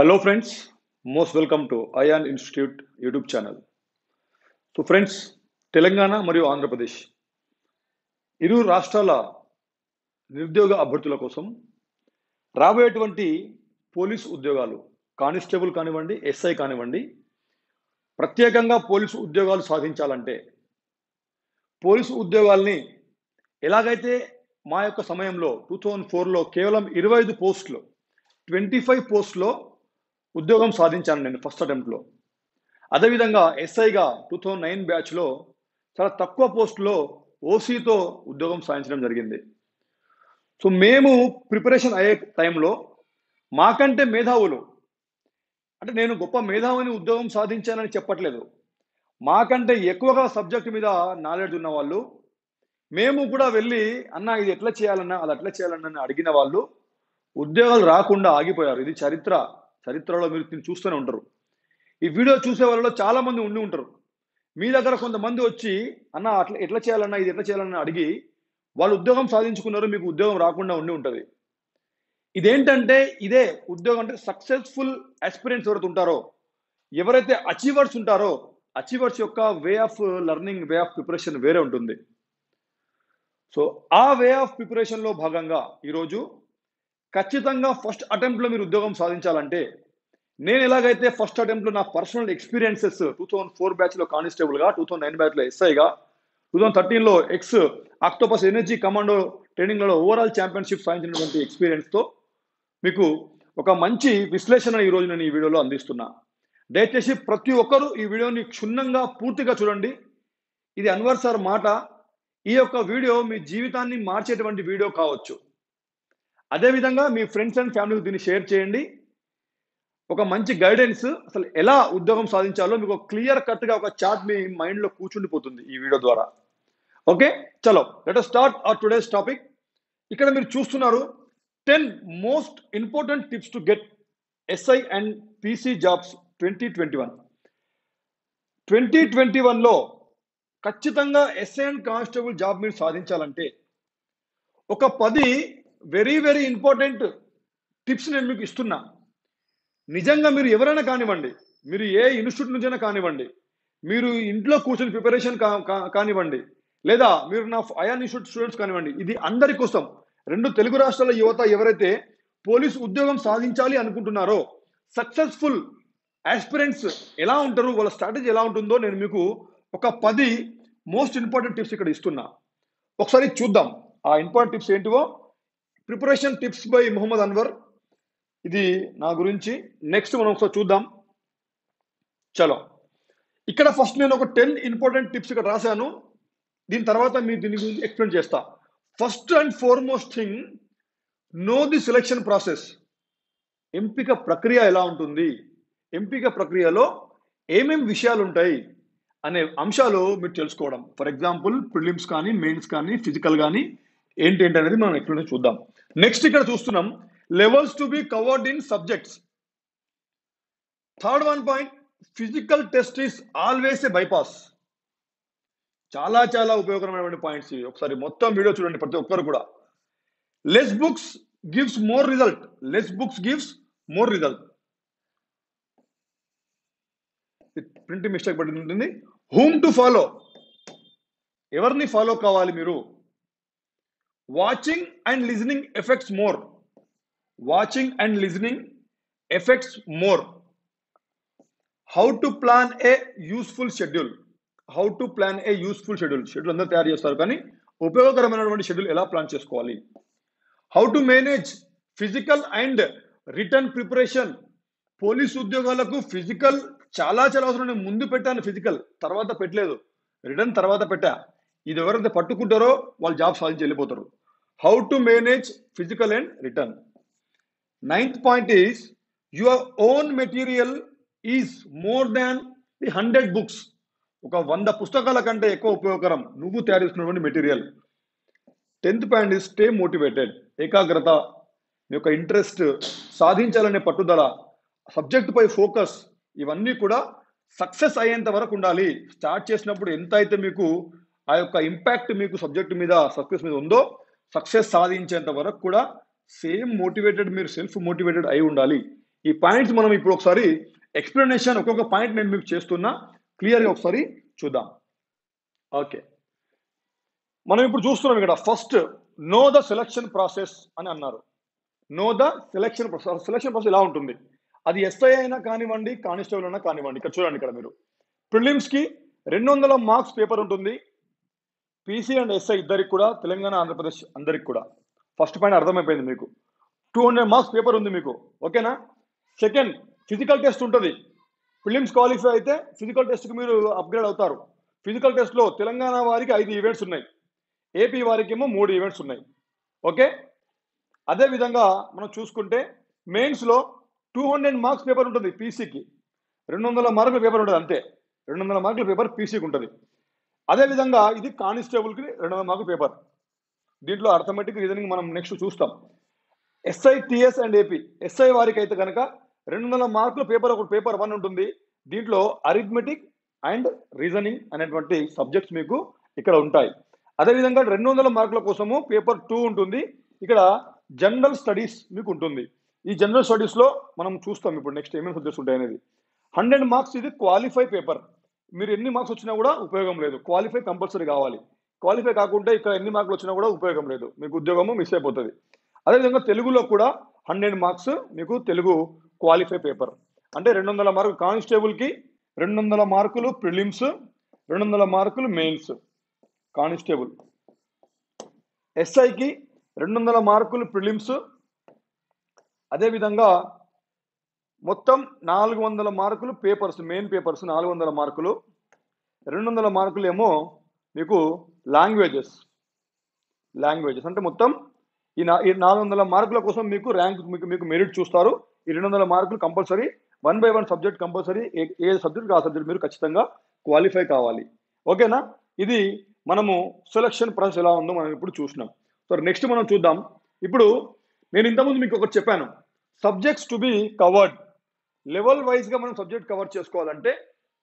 Hello friends, most welcome to Ayaan institute YouTube channel. तो friends, Telangana मरियु आंध्र प्रदेश इरु राष्ट्राला निरुद्योग अभ్యర్థుల కోసం రాబోయేటువంటి పోలీస్ ఉద్యోగాలు కానిస్టేబుల్ కానివండి, ఎస్ఐ కానివండి, ప్రత్యేకంగా పోలీస్ ఉద్యోగాలు సాధించాలంటే పోలీస్ ఉద్యోగాల్ని ఎలాగైతే మా యొక్క సమయంలో 2004 లో కేవలం 25 పోస్టులు 25 పోస్టులు ఉద్యోగం సాధించాను నేను ఫస్ట్ అటెంప్ట్ లో। అదే విధంగా ఎస్ఐ గా 2009 బ్యాచ్ లో చాలా తక్కువ పోస్ట్ లో ఓసి తో ఉద్యోగం సాధించడం జరిగింది। సో మేము ప్రిపరేషన్ అయ్యే టైం లో మాకంటే మేధావులు, అంటే నేను గొప్ప మేధావిని ఉద్యోగం సాధించానని చెప్పట్లేదు, మాకంటే ఎక్కువగా సబ్జెక్ట్ మీద నాలెడ్జ్ ఉన్న వాళ్ళు, మేము కూడా వెళ్ళి అన్న ఇది ఎట్లా చేయాలన్నా అది అట్లా చేయాలన్నా అడిగిన వాళ్ళు ఉద్యోగాలు రాకుండా ఆగిపోయారు। ఇది చరిత్రలో మీరు చూస్తూనే ఉంటారు। ఈ వీడియో చూసే వాళ్ళలో చాలా మంది ఉండి ఉంటారు, మీ దగ్గర కొంతమంది వచ్చి అన్న అట్లా ఎట్లా చేయాలన్నా ఇది ఎట్లా చేయాలన్నా అడిగి వాళ్ళు ఉద్యోగం సాధించుకున్నారు, మీకు ఉద్యోగం రాకుండా ఉండి ఉంటుంది। ఇదేంటంటే ఇదే ఉద్యోగం అంటే సక్సెస్ఫుల్ ఎస్పిరెంట్స్ ఎవరైతే ఉంటారో, ఎవరైతే అచీవర్స్ ఉంటారో, అచీవర్స్ యొక్క way of learning, way of preparation వేరే ఉంటుంది। సో ఆ వే ఆఫ్ ప్రిపరేషన్లో భాగంగా ఈరోజు ఖచ్చితంగా ఫస్ట్ అటెంప్ట్లో మీరు ఉద్యోగం సాధించాలంటే నేను ఎలాగైతే ఫస్ట్ అటెంప్ట్లో నా పర్సనల్ ఎక్స్పీరియన్సెస్ 2004 బ్యాచ్లో కానిస్టేబుల్గా, 2009 బ్యాచ్లో ఎస్ఐగా, 2013లో ఎక్స్ ఆక్టోపస్ ఎనర్జీ కమాండో ట్రైనింగ్లలో ఓవరాల్ ఛాంపియన్షిప్ సాధించినటువంటి ఎక్స్పీరియన్స్తో మీకు ఒక మంచి విశ్లేషణ ఈరోజు నేను ఈ వీడియోలో అందిస్తున్నా। దయచేసి ప్రతి ఒక్కరూ ఈ వీడియోని క్షుణ్ణంగా పూర్తిగా చూడండి। ఇది అన్వర్ సార్ మాట, ఈ యొక్క వీడియో మీ జీవితాన్ని మార్చేటువంటి వీడియో కావచ్చు। అదే విధంగా మీ ఫ్రెండ్స్ అండ్ ఫ్యామిలీకి దీన్ని షేర్ చేయండి। ఒక మంచి గైడెన్స్, అసలు ఎలా ఉద్యోగం సాధించాలో మీకు క్లియర్ కట్గా ఒక చార్ట్ మీ మైండ్లో కూర్చుండిపోతుంది ఈ వీడియో ద్వారా। ఓకే, చలో let us start our today's topic. ఇక్కడ మీరు చూస్తున్నారు 10 most important tips to get SI and PC jobs 2021లో ఖచ్చితంగా ఎస్ఐ అండ్ కానిస్టేబుల్ జాబ్ మీరు సాధించాలంటే ఒక 10 వెరీ వెరీ ఇంపార్టెంట్ టిప్స్ నేను మీకు ఇస్తున్నా। నిజంగా మీరు ఎవరైనా కానివ్వండి, మీరు ఏ ఇన్స్టిట్యూట్ నుంచైనా కానివ్వండి, మీరు ఇంట్లో కూర్చొని ప్రిపరేషన్ కానివ్వండి, లేదా మీరు నా అయాన్ ఇన్స్టిట్యూట్ స్టూడెంట్స్ కానివ్వండి, ఇది అందరి కోసం। రెండు తెలుగు రాష్ట్రాల యువత ఎవరైతే పోలీస్ ఉద్యోగం సాధించాలి అనుకుంటున్నారో, సక్సెస్ఫుల్ ఆస్పిరెంట్స్ ఎలా ఉంటారు, వాళ్ళ స్ట్రాటజీ ఎలా ఉంటుందో నేను మీకు ఒక 10 మోస్ట్ ఇంపార్టెంట్ టిప్స్ ఇక్కడ ఇస్తున్నా। ఒకసారి చూద్దాం ఆ ఇంపార్టెంట్ టిప్స్ ఏంటివో। Preparation tips by Muhammad Anwar, ఇది నా గురించి। నెక్స్ట్ మనం ఒకసారి చూద్దాం, చలో। ఇక్కడ ఫస్ట్ నేను ఒక 10 ఇంపార్టెంట్ టిప్స్ ఇక్కడ రాశాను, దీని తర్వాత మీరు దీని గురించి ఎక్స్ప్లెయిన్ చేస్తా। First and foremost thing, know the selection process, ఎంపిక ప్రక్రియ ఎలా ఉంటుంది, ఎంపిక ప్రక్రియలో ఏమేమి విషయాలు ఉంటాయి అనే అంశాలు మీరు తెలుసుకోవడం। ఫర్ ఎగ్జాంపుల్ ప్రిలిమ్స్ కానీ, మెయిన్స్ కానీ, ఫిజికల్ కానీ ఏంటి అనేది మనం ఎక్కడ చూద్దాం। నెక్స్ట్ ఇక్కడ చూస్తున్నాం levels to be covered in subjects. Third one point, physical test is always a bypass. చాలా చాలా ఉపయోగకరమైనటువంటి పాయింట్స్ ఇవి, ఒకసారి మొత్తం వీడియో చూడండి ప్రతి ఒక్కరు కూడా। Less books gives more result, less books gives more result. Printing mistake పడి ఉంటుంది। హూమ్ టు ఫాలో, ఎవరిని ఫాలో కావాలి మీరు। Watching and listening effects more, watching and listening effects more. How to plan a useful schedule, how to plan a useful schedule, schedule అందరూ తయారు చేస్తారు కానీ ఉపయోగకరమైనటువంటి షెడ్యూల్ ఎలా ప్లాన్ చేసుకోవాలి। How to manage physical and written preparation, police ఉద్యోగాలకు physical చాలా చాలా అవసరం। నేను ముందు పెట్టాను, ఫిజికల్ తర్వాత పెట్టలేదు, రిటర్న్ తర్వాత పెట్టా। ఇది ఎవరైతే పట్టుకుంటారో వాళ్ళు జాబ్ సాధించి వెళ్ళిపోతారు। How to manage physical and written. Ninth point is your own material is more than the 100 books, ఒక 100 పుస్తకాల కంటే ఎక్కువ ఉపయోగకరం నువ్వు తయారు చేసుకున్నటువంటి material. Tenth point is stay motivated, ఏకాగ్రత, నీ యొక్క ఇంట్రెస్ట్, సాధించాలనే పట్టుదల, సబ్జెక్ట్ పై ఫోకస్, ఇవన్నీ కూడా సక్సెస్ అయ్యేంత వరకు ఉండాలి। స్టార్ట్ చేసినప్పుడు ఎంత అయితే మీకు ఆ యొక్క ఇంపాక్ట్ మీకు సబ్జెక్ట్ మీద, సక్సెస్ మీద ఉందో, సక్సెస్ సాధించేంత వరకు కూడా సేమ్ మోటివేటెడ్, మీరు సెల్ఫ్ మోటివేటెడ్ అయి ఉండాలి। ఈ పాయింట్స్ మనం ఇప్పుడు ఒకసారి ఎక్స్‌ప్లనేషన్ ఒక్కొక్క పాయింట్ నేను మీకు చేస్తున్నా క్లియర్ గా ఒకసారి చూద్దాం ఓకే మనం ఇప్పుడు చూస్తున్నాం ఇక్కడ first know the selection process అని అన్నారు know the selection process selection process ఎలా ఉంటుంది అది ఎస్ఐ అయినా కానివ్వండి కానిస్టేబుల్ అయినా కానివ్వండి ఇక్కడ చూడండి ఇక్కడ మీరు ప్రిలిమ్స్ కి 200 మార్క్స్ పేపర్ ఉంటుంది पीसी अंड एसई इधरिकी कूडा तेलंगाणा आंध्र प्रदेश अंदरिकी कूडा फस्ट पाइंट अर्थमैपोयिंदि मीकु 200 मार्क्स पेपर उंदी मीकु ओकेना सेकंड फिजिकल टेस्ट उंटदी प्रिलिम्स क्वालिफाई अयिते फिजिकल टेस्ट की मीरु अपग्रेड अवुतारु फिजिकल टेस्ट लो तेलंगाणा वारिकी 5 इवेंट्स उन्नायि एपी वारिकी एमो 3 इवेंट्स उन्नायि ओके अदे विधंगा मनं चूसुकुंटे मेन्स लो 200 मार्क्स पेपर उंटदी पीसी की 200 मार्क्स पेपर उंटदी अंते 200 मार्क्स पेपर पीसी की उंटदी అదే విధంగా ఇది కానిస్టేబుల్ కి 200 మార్కుల పేపర్ దీంట్లో అర్థమెటిక్ రీజనింగ్ మనం నెక్స్ట్ చూస్తాం SI TS and AP SI వారికి అయితే గనక 200 మార్కుల పేపర్ ఒక పేపర్ 1 ఉంటుంది దీంట్లో అరిథమెటిక్ అండ్ రీజనింగ్ అనేటువంటి సబ్జెక్ట్స్ మీకు ఇక్కడ ఉంటాయి అదే విధంగా 200 మార్కుల కోసము పేపర్ 2 ఉంటుంది ఇక్కడ జనరల్ స్టడీస్ మీకు ఉంటుంది ఈ జనరల్ స్టడీస్ లో మనం చూస్తాం ఇప్పుడు నెక్స్ట్ ఏమేం సబ్జెక్ట్స్ ఉంటాయి అనేది 100 మార్క్స్ ఇది క్వాలిఫై పేపర్ మీరు ఎన్ని మార్క్స్ వచ్చినా కూడా ఉపయోగం లేదు క్వాలిఫై కంపల్సరీ కావాలి క్వాలిఫై కాకుంటే ఇక్కడ ఎన్ని మార్కులు వచ్చినా కూడా ఉపయోగం లేదు మీకు ఉద్యోగము మిస్ అయిపోతది అదే విధంగా తెలుగులో కూడా 100 మార్క్స్ మీకు తెలుగు క్వాలిఫై పేపర్ అంటే 200 మార్కులు కానిస్టేబుల్ కి 200 మార్కులు ప్రిలిమ్స్ 200 మార్కులు మెయిన్స్ కానిస్టేబుల్ ఎస్ఐ కి 200 మార్కులు ప్రిలిమ్స్ అదే విధంగా మొత్తం 400 మార్కులు పేపర్స్ మెయిన్ పేపర్స్ 400 మార్కులు 200 మార్కులు ఏమో మీకు లాంగ్వేజెస్ అంటే మొత్తం ఈ 400 మార్కుల కోసం మీకు ర్యాంక్ మీకు మెరిట్ చూస్తారు ఈ 200 మార్కులు కంపల్సరీ 1 బై 1 సబ్జెక్ట్ కంపల్సరీ ఏ సబ్జెక్ట్ ఆ సబ్జెక్ట్ మీరు ఖచ్చితంగా క్వాలిఫై కావాలి ఓకేనా ఇది మనము సెలక్షన్ ప్రాసెస్ ఎలా ఉందో మనం ఇప్పుడు చూస్తున్నాం సో నెక్స్ట్ మనం చూద్దాం ఇప్పుడు నేను ఇంతకుముందు మీకు ఒకటి చెప్పాను subjects to be covered level wise గా మనం సబ్జెక్ట్ కవర్ చేసుకోవాలంటే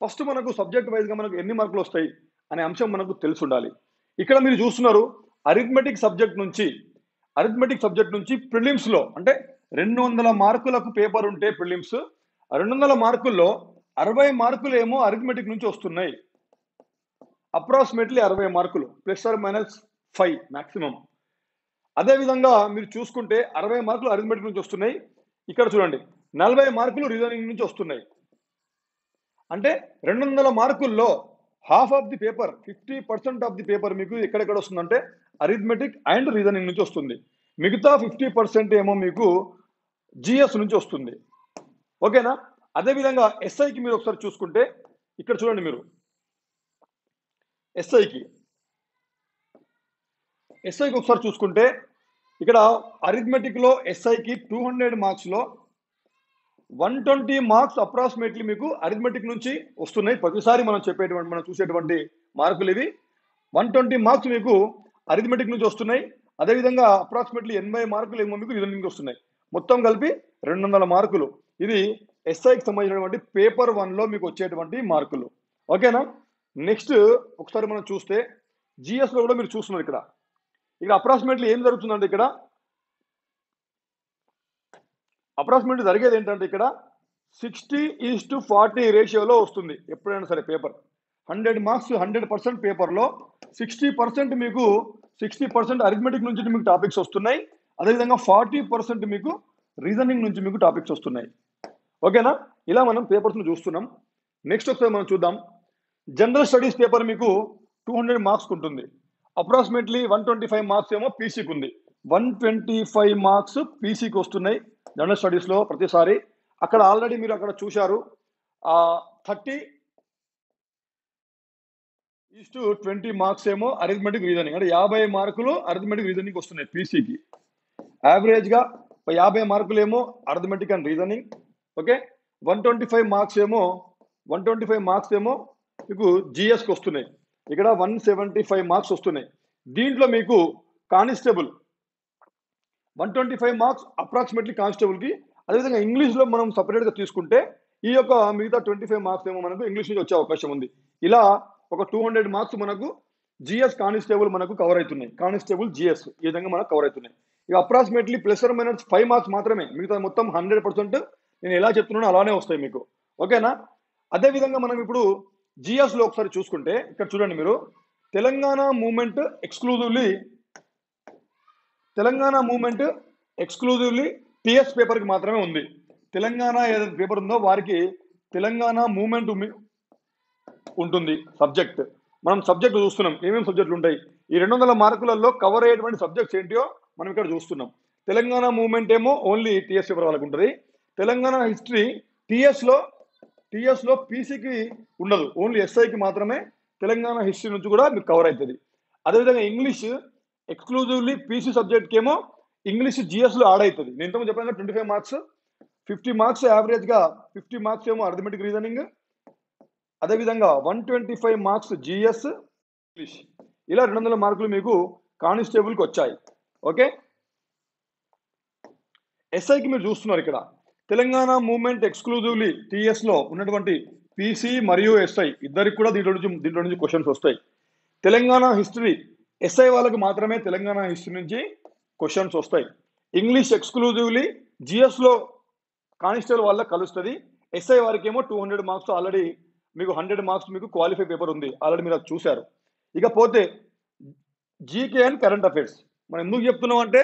ఫస్ట్ మనకు సబ్జెక్ట్ వైస్ గా మనకు ఎన్ని మార్కులు వస్తాయి అనే అంశం మనకు తెలుసు ఉండాలి ఇక్కడ మీరు చూస్తున్నారు అరిథమెటిక్ సబ్జెక్ట్ నుంచి ప్రిలిమ్స్ లో అంటే 200 మార్కులకు పేపర్ ఉంటే ప్రిలిమ్స్ 200 మార్కుల్లో 60 మార్కులు ఏమో అరిథమెటిక్ నుంచి వస్తున్నాయి అప్రాక్సిమేట్లీ 60 మార్కులు ప్లస్ ఆర్ మైనస్ 5 మాక్సిమం అదే విధంగా మీరు చూసుకుంటే 60 మార్కులు అరిథమెటిక్ నుంచి వస్తున్నాయి ఇక్కడ చూడండి 40 మార్కులు రీజనింగ్ నుంచి వస్తున్నాయి అంటే 200 మార్కుల్లో half of the paper 50% of the paper మీకు ఎక్కడెక్కడ వస్తుందంటే అరిథమెటిక్ అండ్ రీజనింగ్ నుంచి వస్తుంది మిగతా 50% ఏమో మీకు జిఎస్ నుంచి వస్తుంది ఓకేనా అదే విధంగా ఎస్ఐ కి మీరు ఒకసారి చూసుకుంటే ఇక్కడ చూడండి మీరు ఎస్ఐకి ఒకసారి చూసుకుంటే ఇక్కడ అరిథమెటిక్ లో ఎస్ఐ కి 200 మార్క్స్ లో 120 మార్క్స్ అప్రాక్సిమేట్లీ మీకు అరిథమెటిక్ నుంచి వస్తున్నాయి ప్రతిసారి మనం చూసేటువంటి మార్కులు ఇవి 120 మార్క్స్ మీకు అరిథమెటిక్ నుంచి వస్తున్నాయి అదే విధంగా అప్రాక్సిమేట్లీ 80 మార్కులు ఏమో మీకు రీజనింగ్ నుంచి వస్తున్నాయి మొత్తం కలిపి 200 మార్కులు ఇది ఎస్ఐకి సంబంధించినటువంటి పేపర్ 1 లో మీకు వచ్చేటువంటి మార్కులు ఓకేనా నెక్స్ట్ ఒకసారి మనం చూస్తే జిఎస్ లో కూడా మీరు చూస్తున్నారు ఇక్కడ అప్రాక్సిమేట్లీ ఏం జరుగుతుందంటే ఇక్కడ అప్రాక్సిమేట్లీ జరిగేది ఏంటంటే ఇక్కడ 60:40 రేషియోలో వస్తుంది ఎప్పుడైనా సరే పేపర్ 100 మార్క్స్ 100% పేపర్లో 60% మీకు 60% అరిథమెటిక్ నుంచి మీకు టాపిక్స్ వస్తున్నాయి అదే విధంగా 40% మీకు రీజనింగ్ నుంచి మీకు టాపిక్స్ వస్తున్నాయి ఓకేనా ఇలా మనం పేపర్స్ ను చూస్తున్నాం నెక్స్ట్ ఒకసారి మనం చూద్దాం జనరల్ స్టడీస్ పేపర్ మీకు 200 మార్క్స్ ఉంటుంది అప్రాక్సిమేట్లీ 125 మార్క్స్ ఏమో పీసీకి ఉంది 125 మార్క్స్ పీసీకి వస్తున్నాయి జనరల్ స్టడీస్ లో ప్రతిసారి అక్కడ ఆల్రెడీ మీరు అక్కడ చూశారు 30:20 మార్క్స్ ఏమో అరిథమెటిక్ రీజనింగ్ అంటే 50 మార్కులు అరిథమెటిక్ రీజనింగ్ వస్తున్నాయి పీసీకి యావరేజ్ గా 50 మార్కులు ఏమో arithmetic and reasoning okay 125 marks ఏమో మీకు జిఎస్కి వస్తున్నాయి ఇక్కడ 175 మార్క్స్ వస్తున్నాయి దీంట్లో మీకు కానిస్టేబుల్ 125 మార్క్స్ అప్రాక్సిమేట్లీ కానిస్టేబుల్ కి అదేవిధంగా ఇంగ్లీష్ లో మనం సపరేట్ గా తీసుకుంటే ఈ యొక్క మిగతా 25 మార్క్స్ ఏమో మనకు ఇంగ్లీష్ నుంచి వచ్చే అవకాశం ఉంది ఇలా ఒక 200 మార్క్స్ మనకు జిఎస్ కానిస్టేబుల్ మనకు కవర్ అవుతున్నాయి కానిస్టేబుల్ జిఎస్ ఈ విధంగా మనకు కవర్ అవుతున్నాయి ఇక approximately plus or minus 5 marks మాత్రమే మిగతా మొత్తం 100% నేను ఎలా చెప్తున్నానో అలానే వస్తాయి మీకు ఓకేనా అదే విధంగా మనం ఇప్పుడు జిఎస్ లో ఒకసారి చూసుకుంటే ఇక్కడ చూడండి మీరు Telangana movement exclusively TS paper కి మాత్రమే ఉంది తెలంగాణ ఏదైతే పేపర్ ఉందో వారికి తెలంగాణ మూవ్మెంట్ ఉంటుంది సబ్జెక్ట్ మనం సబ్జెక్ట్ చూస్తున్నాం ఏమేం సబ్జెక్టులు ఉంటాయి ఈ 200 మార్కులలో కవర్ అయ్యేటువంటి సబ్జెక్ట్స్ ఏంటియో మనం ఇక్కడ చూస్తున్నాం తెలంగాణ మూవ్మెంట్ ఏమో ఓన్లీ టిఎస్ పేపర్ వాళ్ళకి ఉంటుంది తెలంగాణ హిస్టరీ టిఎస్ లో పీసీకి ఉండదు ఓన్లీ ఎస్ఐ కి మాత్రమే తెలంగాణ హిస్టరీ నుంచి కూడా మీకు కవర్ అవుతుంది అదే విధంగా ఇంగ్లీష్ ఎక్స్క్లూజివ్లీ పీసీ సబ్జెక్ట్ కేమో ఇంగ్లీష్ జిఎస్ లో యాడ్ అవుతుంది నేను ఇంతకు చెప్పాను కదా 25 మార్క్స్ 50 మార్క్స్ యావరేజ్ గా 50 మార్క్స్ ఏమో అర్థమెటిక్ రీజనింగ్ అదే విధంగా 125 మార్క్స్ జిఎస్ ఇంగ్లీష్ ఇలా 200 మార్కులు మీకు కానిస్టేబుల్ కి వచ్చాయి ఓకే ఎస్ఐ కి మీరు చూస్తున్నారు ఇక్కడ తెలంగాణ మూవ్మెంట్ ఎక్స్క్లూజివ్లీ టిఎస్ లో ఉన్నటువంటి పీసీ మరియు ఎస్ఐ ఇద్దరికి కూడా దీంట్లో నుంచి క్వశ్చన్స్ వస్తాయి తెలంగాణ హిస్టరీ ఎస్ఐ వాళ్ళకి మాత్రమే తెలంగాణ హిస్టరీ నుంచి క్వశ్చన్స్ వస్తాయి ఇంగ్లీష్ ఎక్స్క్లూజివ్లీ జిఎస్ లో కానిస్టేబుల్ వాళ్ళకి కలుస్తుంది ఎస్ఐ వారికి ఏమో 200 మార్క్స్ ఆల్రెడీ మీకు 100 మార్క్స్ మీకు క్వాలిఫై పేపర్ ఉంది ఆల్రెడీ మీరు అది చూశారు ఇకపోతే జీకే అండ్ కరెంట్ అఫైర్స్ మనం ఎందుకు చెప్తున్నాం అంటే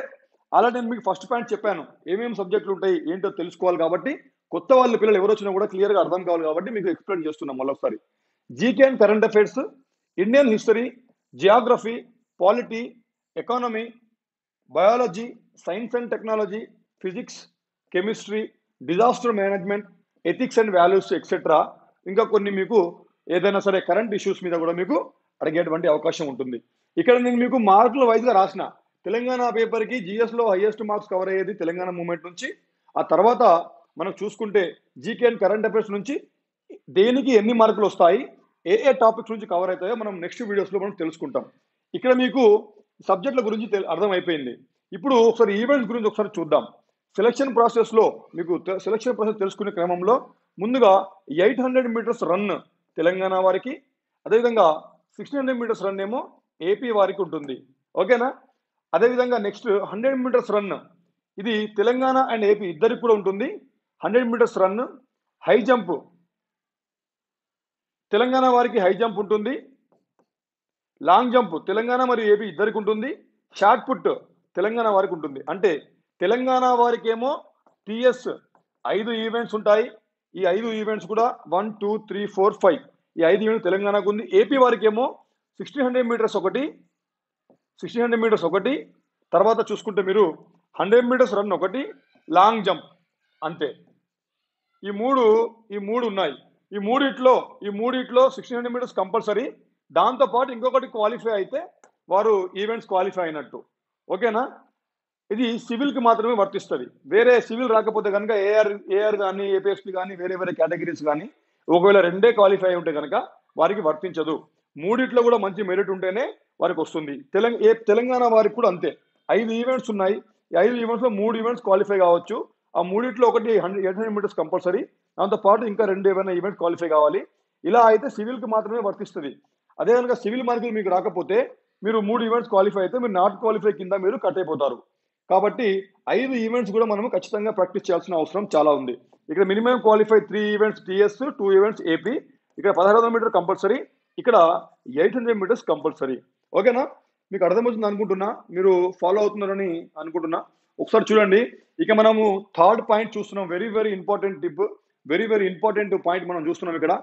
అలానే నేను మీకు ఫస్ట్ పాయింట్ చెప్పాను ఏమేమి సబ్జెక్టులు ఉంటాయి ఏంటో తెలుసుకోవాలి కాబట్టి కొత్త వాళ్ళ పిల్లలు ఎవరు వచ్చినా కూడా క్లియర్గా అర్థం కావాలి కాబట్టి మీకు ఎక్స్ప్లెయిన్ చేస్తున్నాం మళ్ళొకసారి GK and current affairs Indian history geography polity economy biology science and technology physics chemistry disaster management ethics and values etcetera ఇంకా కొన్ని మీకు ఏదైనా సరే కరెంట్ ఇష్యూస్ మీద కూడా మీకు అడిగేటువంటి అవకాశం ఉంటుంది ఇక్కడ నేను మీకు మార్కుల వైజ్గా రాసిన తెలంగాణ పేపర్ కి జిఎస్ లో హైయెస్ట్ మార్క్స్ కవర్ అయ్యేది తెలంగాణ మూవ్మెంట్ నుంచి ఆ తర్వాత మనం చూసుకుంటే జీకే అండ్ కరెంట్ అఫైర్స్ నుంచి దేనికి ఎన్ని మార్కులు వస్తాయి ఏ ఏ టాపిక్స్ నుంచి కవర్ అవుతాయో మనం నెక్స్ట్ వీడియోస్ లో మనం తెలుసుకుంటాం ఇక్కడ మీకు సబ్జెక్టుల గురించి అర్థమైపోయింది ఇప్పుడు ఒకసారి ఈవెంట్స్ గురించి ఒకసారి చూద్దాం సెలక్షన్ ప్రాసెస్ లో మీకు సెలక్షన్ ప్రాసెస్ తెలుసుకునే క్రమంలో ముందుగా 800 మీటర్స్ రన్ తెలంగాణ వారికి అదేవిధంగా 1600 మీటర్స్ రన్ ఏమో ఏపీ వారికి ఉంటుంది ఓకేనా అదేవిధంగా నెక్స్ట్ 100 మీటర్స్ రన్ ఇది తెలంగాణ అండ్ ఏపీ ఇద్దరికి కూడా ఉంటుంది 100 meters run high jump Telangana వారికి హై జంప్ ఉంటుంది లాంగ్ జంప్ తెలంగాణ మరియు ఏపీ ఇద్దరికి ఉంటుంది షార్ట్ పుట్ తెలంగాణ వారికి ఉంటుంది అంటే తెలంగాణ వారికి ఏమో టిఎస్ 5 ఈవెంట్స్ ఉంటాయి ఈ 5 ఈవెంట్స్ కూడా 1 2 3 4 5 ఈ 5 ఈవెంట్స్ తెలంగాణకు ఉంది ఏపీ వారికి ఏమో 1600 మీటర్స్ ఒకటి తర్వాత చూసుకుంటే మీరు 100 మీటర్స్ రన్ ఒకటి లాంగ్ జంప్ అంతే ఈ మూడు ఉన్నాయి ఈ మూడిట్లో 1600 మీటర్స్ కంపల్సరీ దాంతోపాటు ఇంకొకటి క్వాలిఫై అయితే వారు ఈవెంట్స్ క్వాలిఫై అయినట్టు ఓకేనా ఇది సివిల్కి మాత్రమే వర్తిస్తుంది వేరే సివిల్ రాకపోతే కనుక ఏఆర్ కానీ ఏపీఎస్పీ కానీ వేరే కేటగిరీస్ కానీ ఒకవేళ రెండే క్వాలిఫై ఉంటే కనుక వారికి వర్తించదు మూడిట్లో కూడా మంచి మెరిట్ ఉంటేనే వారికి వస్తుంది తెలంగాణ వారికి కూడా అంతే 5 ఈవెంట్స్ ఉన్నాయి ఈ 5 ఈవెంట్స్లో 3 ఈవెంట్స్ క్వాలిఫై కావచ్చు ఆ మూడిట్లో ఒకటి 800 మీటర్స్ కంపల్సరీ దాంతోపాటు ఇంకా 2 ఏమైనా ఈవెంట్ క్వాలిఫై కావాలి ఇలా అయితే సివిల్కి మాత్రమే వర్తిస్తుంది అదే కనుక సివిల్ మార్కులు మీకు రాకపోతే మీరు 3 ఈవెంట్స్ క్వాలిఫై అయితే మీరు నాట్ క్వాలిఫై కింద మీరు కట్ అయిపోతారు కాబట్టి 5 ఈవెంట్స్ కూడా మనము ఖచ్చితంగా ప్రాక్టీస్ చేయాల్సిన అవసరం చాలా ఉంది ఇక్కడ minimum qualify 3 events TS 2 events AP ఇక్కడ 1600 మీటర్ కంపల్సరీ ఇక్కడ 800 మీటర్స్ కంపల్సరీ ఓకేనా మీకు అర్థమవుతుంది అనుకుంటున్నా మీరు ఫాలో అవుతున్నారని అనుకుంటున్నా ఒకసారి చూడండి ఇక మనము థర్డ్ పాయింట్ చూస్తున్నాం వెరీ వెరీ ఇంపార్టెంట్ పాయింట్ మనం చూస్తున్నాం ఇక్కడ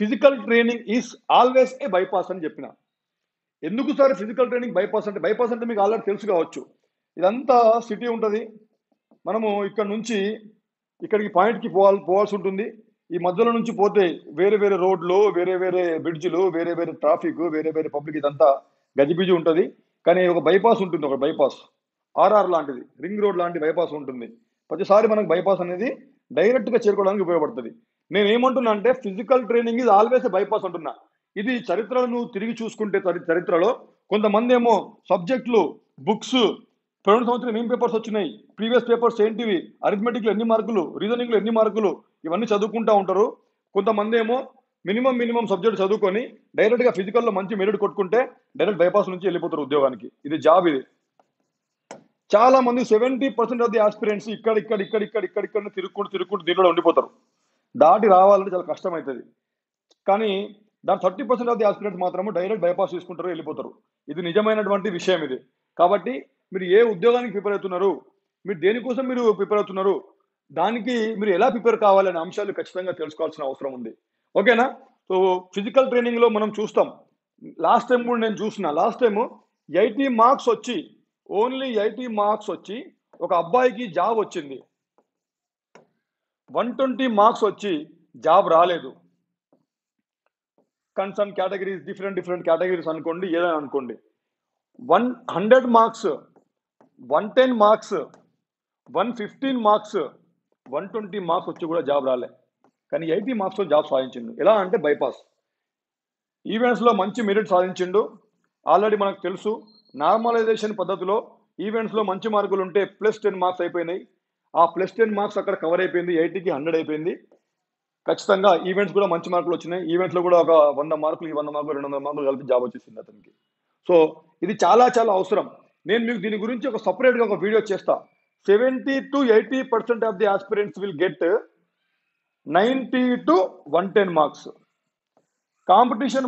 physical training is always a bypass అని చెప్పిన ఎందుకు సార్ ఫిజికల్ ట్రైనింగ్ బైపాస్ అంటే మీకు ఆల్రెడీ తెలుసు కావచ్చు ఇదంతా సిటీ ఉంటుంది మనము ఇక్కడ నుంచి ఇక్కడికి పాయింట్కి పోవాల్సి ఉంటుంది ఈ మధ్యలో నుంచి పోతే వేరే రోడ్లు వేరే బ్రిడ్జ్లు వేరే ట్రాఫిక్ వేరే పబ్లిక్ ఇదంతా గజిబిజి ఉంటుంది కానీ ఒక బైపాస్ ఉంటుంది ఒక బైపాస్ ఆర్ఆర్ లాంటిది రింగ్ రోడ్ లాంటి బైపాస్ ఉంటుంది ప్రతిసారి మనకు బైపాస్ అనేది డైరెక్ట్గా చేరుకోవడానికి ఉపయోగపడుతుంది నేను ఏమంటున్నా అంటే ఫిజికల్ ట్రైనింగ్ ఇది ఆల్వేస్ బైపాస్ అంటున్నా ఇది చరిత్రలో నువ్వు తిరిగి చూసుకుంటే చరిత్రలో కొంతమంది ఏమో సబ్జెక్టులు బుక్స్ 2 సంవత్సరం ఏం పేపర్స్ వచ్చినాయి ప్రీవియస్ పేపర్స్ ఏంటివి అరిథమెటిక్లో ఎన్ని మార్కులు రీజనింగ్లో ఎన్ని మార్కులు ఇవన్నీ చదువుకుంటూ ఉంటారు కొంతమంది ఏమో మినిమం సబ్జెక్ట్ చదువుకొని డైరెక్ట్గా ఫిజికల్లో మంచి మెరిట్ కొట్టుకుంటే డైరెక్ట్ బైపాస్ నుంచి వెళ్ళిపోతారు ఉద్యోగానికి ఇది జాబ్ ఇది చాలా మంది 70% ఆఫ్ ది ఆస్పిరెంట్స్ ఇక్కడ తిరుక్కుంటూ దీనిలో ఉండిపోతారు. దాటి రావాలంటే చాలా కష్టం అవుతుంది. కానీ దాని 30% ఆఫ్ ది ఆస్పిరెంట్స్ మాత్రమే డైరెక్ట్ బైపాస్ చేసుకుంటారు, వెళ్ళిపోతారు. ఇది నిజమైనటువంటి విషయం. ఇది కాబట్టి మీరు ఏ ఉద్యోగానికి ప్రిపేర్ అవుతున్నారు, మీరు దేనికోసం మీరు ప్రిపేర్ అవుతున్నారు, దానికి మీరు ఎలా ప్రిపేర్ కావాలనే అంశాలు ఖచ్చితంగా తెలుసుకోవాల్సిన అవసరం ఉంది. ఓకేనా? సో ఫిజికల్ ట్రైనింగ్లో మనం చూస్తాం, లాస్ట్ టైం కూడా నేను చూసిన లాస్ట్ టైము 80 మార్క్స్ వచ్చి, ఓన్లీ 80 మార్క్స్ వచ్చి ఒక అబ్బాయికి జాబ్ వచ్చింది. 120 మార్క్స్ వచ్చి జాబ్ రాలేదు. కన్సర్న్ కేటగిరీస్ డిఫరెంట్ కేటగిరీస్ అనుకోండి, ఏదైనా అనుకోండి. 100 మార్క్స్, 110 మార్క్స్, 115 మార్క్స్, 120 మార్క్స్ వచ్చి కూడా జాబ్ రాలే. కానీ 80 మార్క్స్తో జాబ్ సాధించిండు. ఎలా అంటే బైపాస్. ఈవెంట్స్లో మంచి మెరిట్ సాధించిండు, ఆల్రెడీ మనకు తెలుసు. నార్మలైజేషన్ పద్ధతిలో ఈవెంట్స్లో మంచి మార్కులు ఉంటే +10 మార్క్స్ అయిపోయినాయి. ఆ +10 మార్క్స్ అక్కడ కవర్ అయిపోయింది, 80కి 100 అయిపోయింది. ఖచ్చితంగా ఈవెంట్స్ కూడా మంచి మార్కులు వచ్చినాయి. ఈవెంట్స్లో కూడా ఒక 100 మార్కులు, 100 మార్కులు, 200 మార్కులు కలిపి జాబ్ వచ్చేసింది అతనికి. సో ఇది చాలా అవసరం. నేను మీకు దీని గురించి ఒక సపరేట్గా ఒక వీడియో చేస్తా. 70 to 80% of the aspirants will get 90 to 110 marks. Competition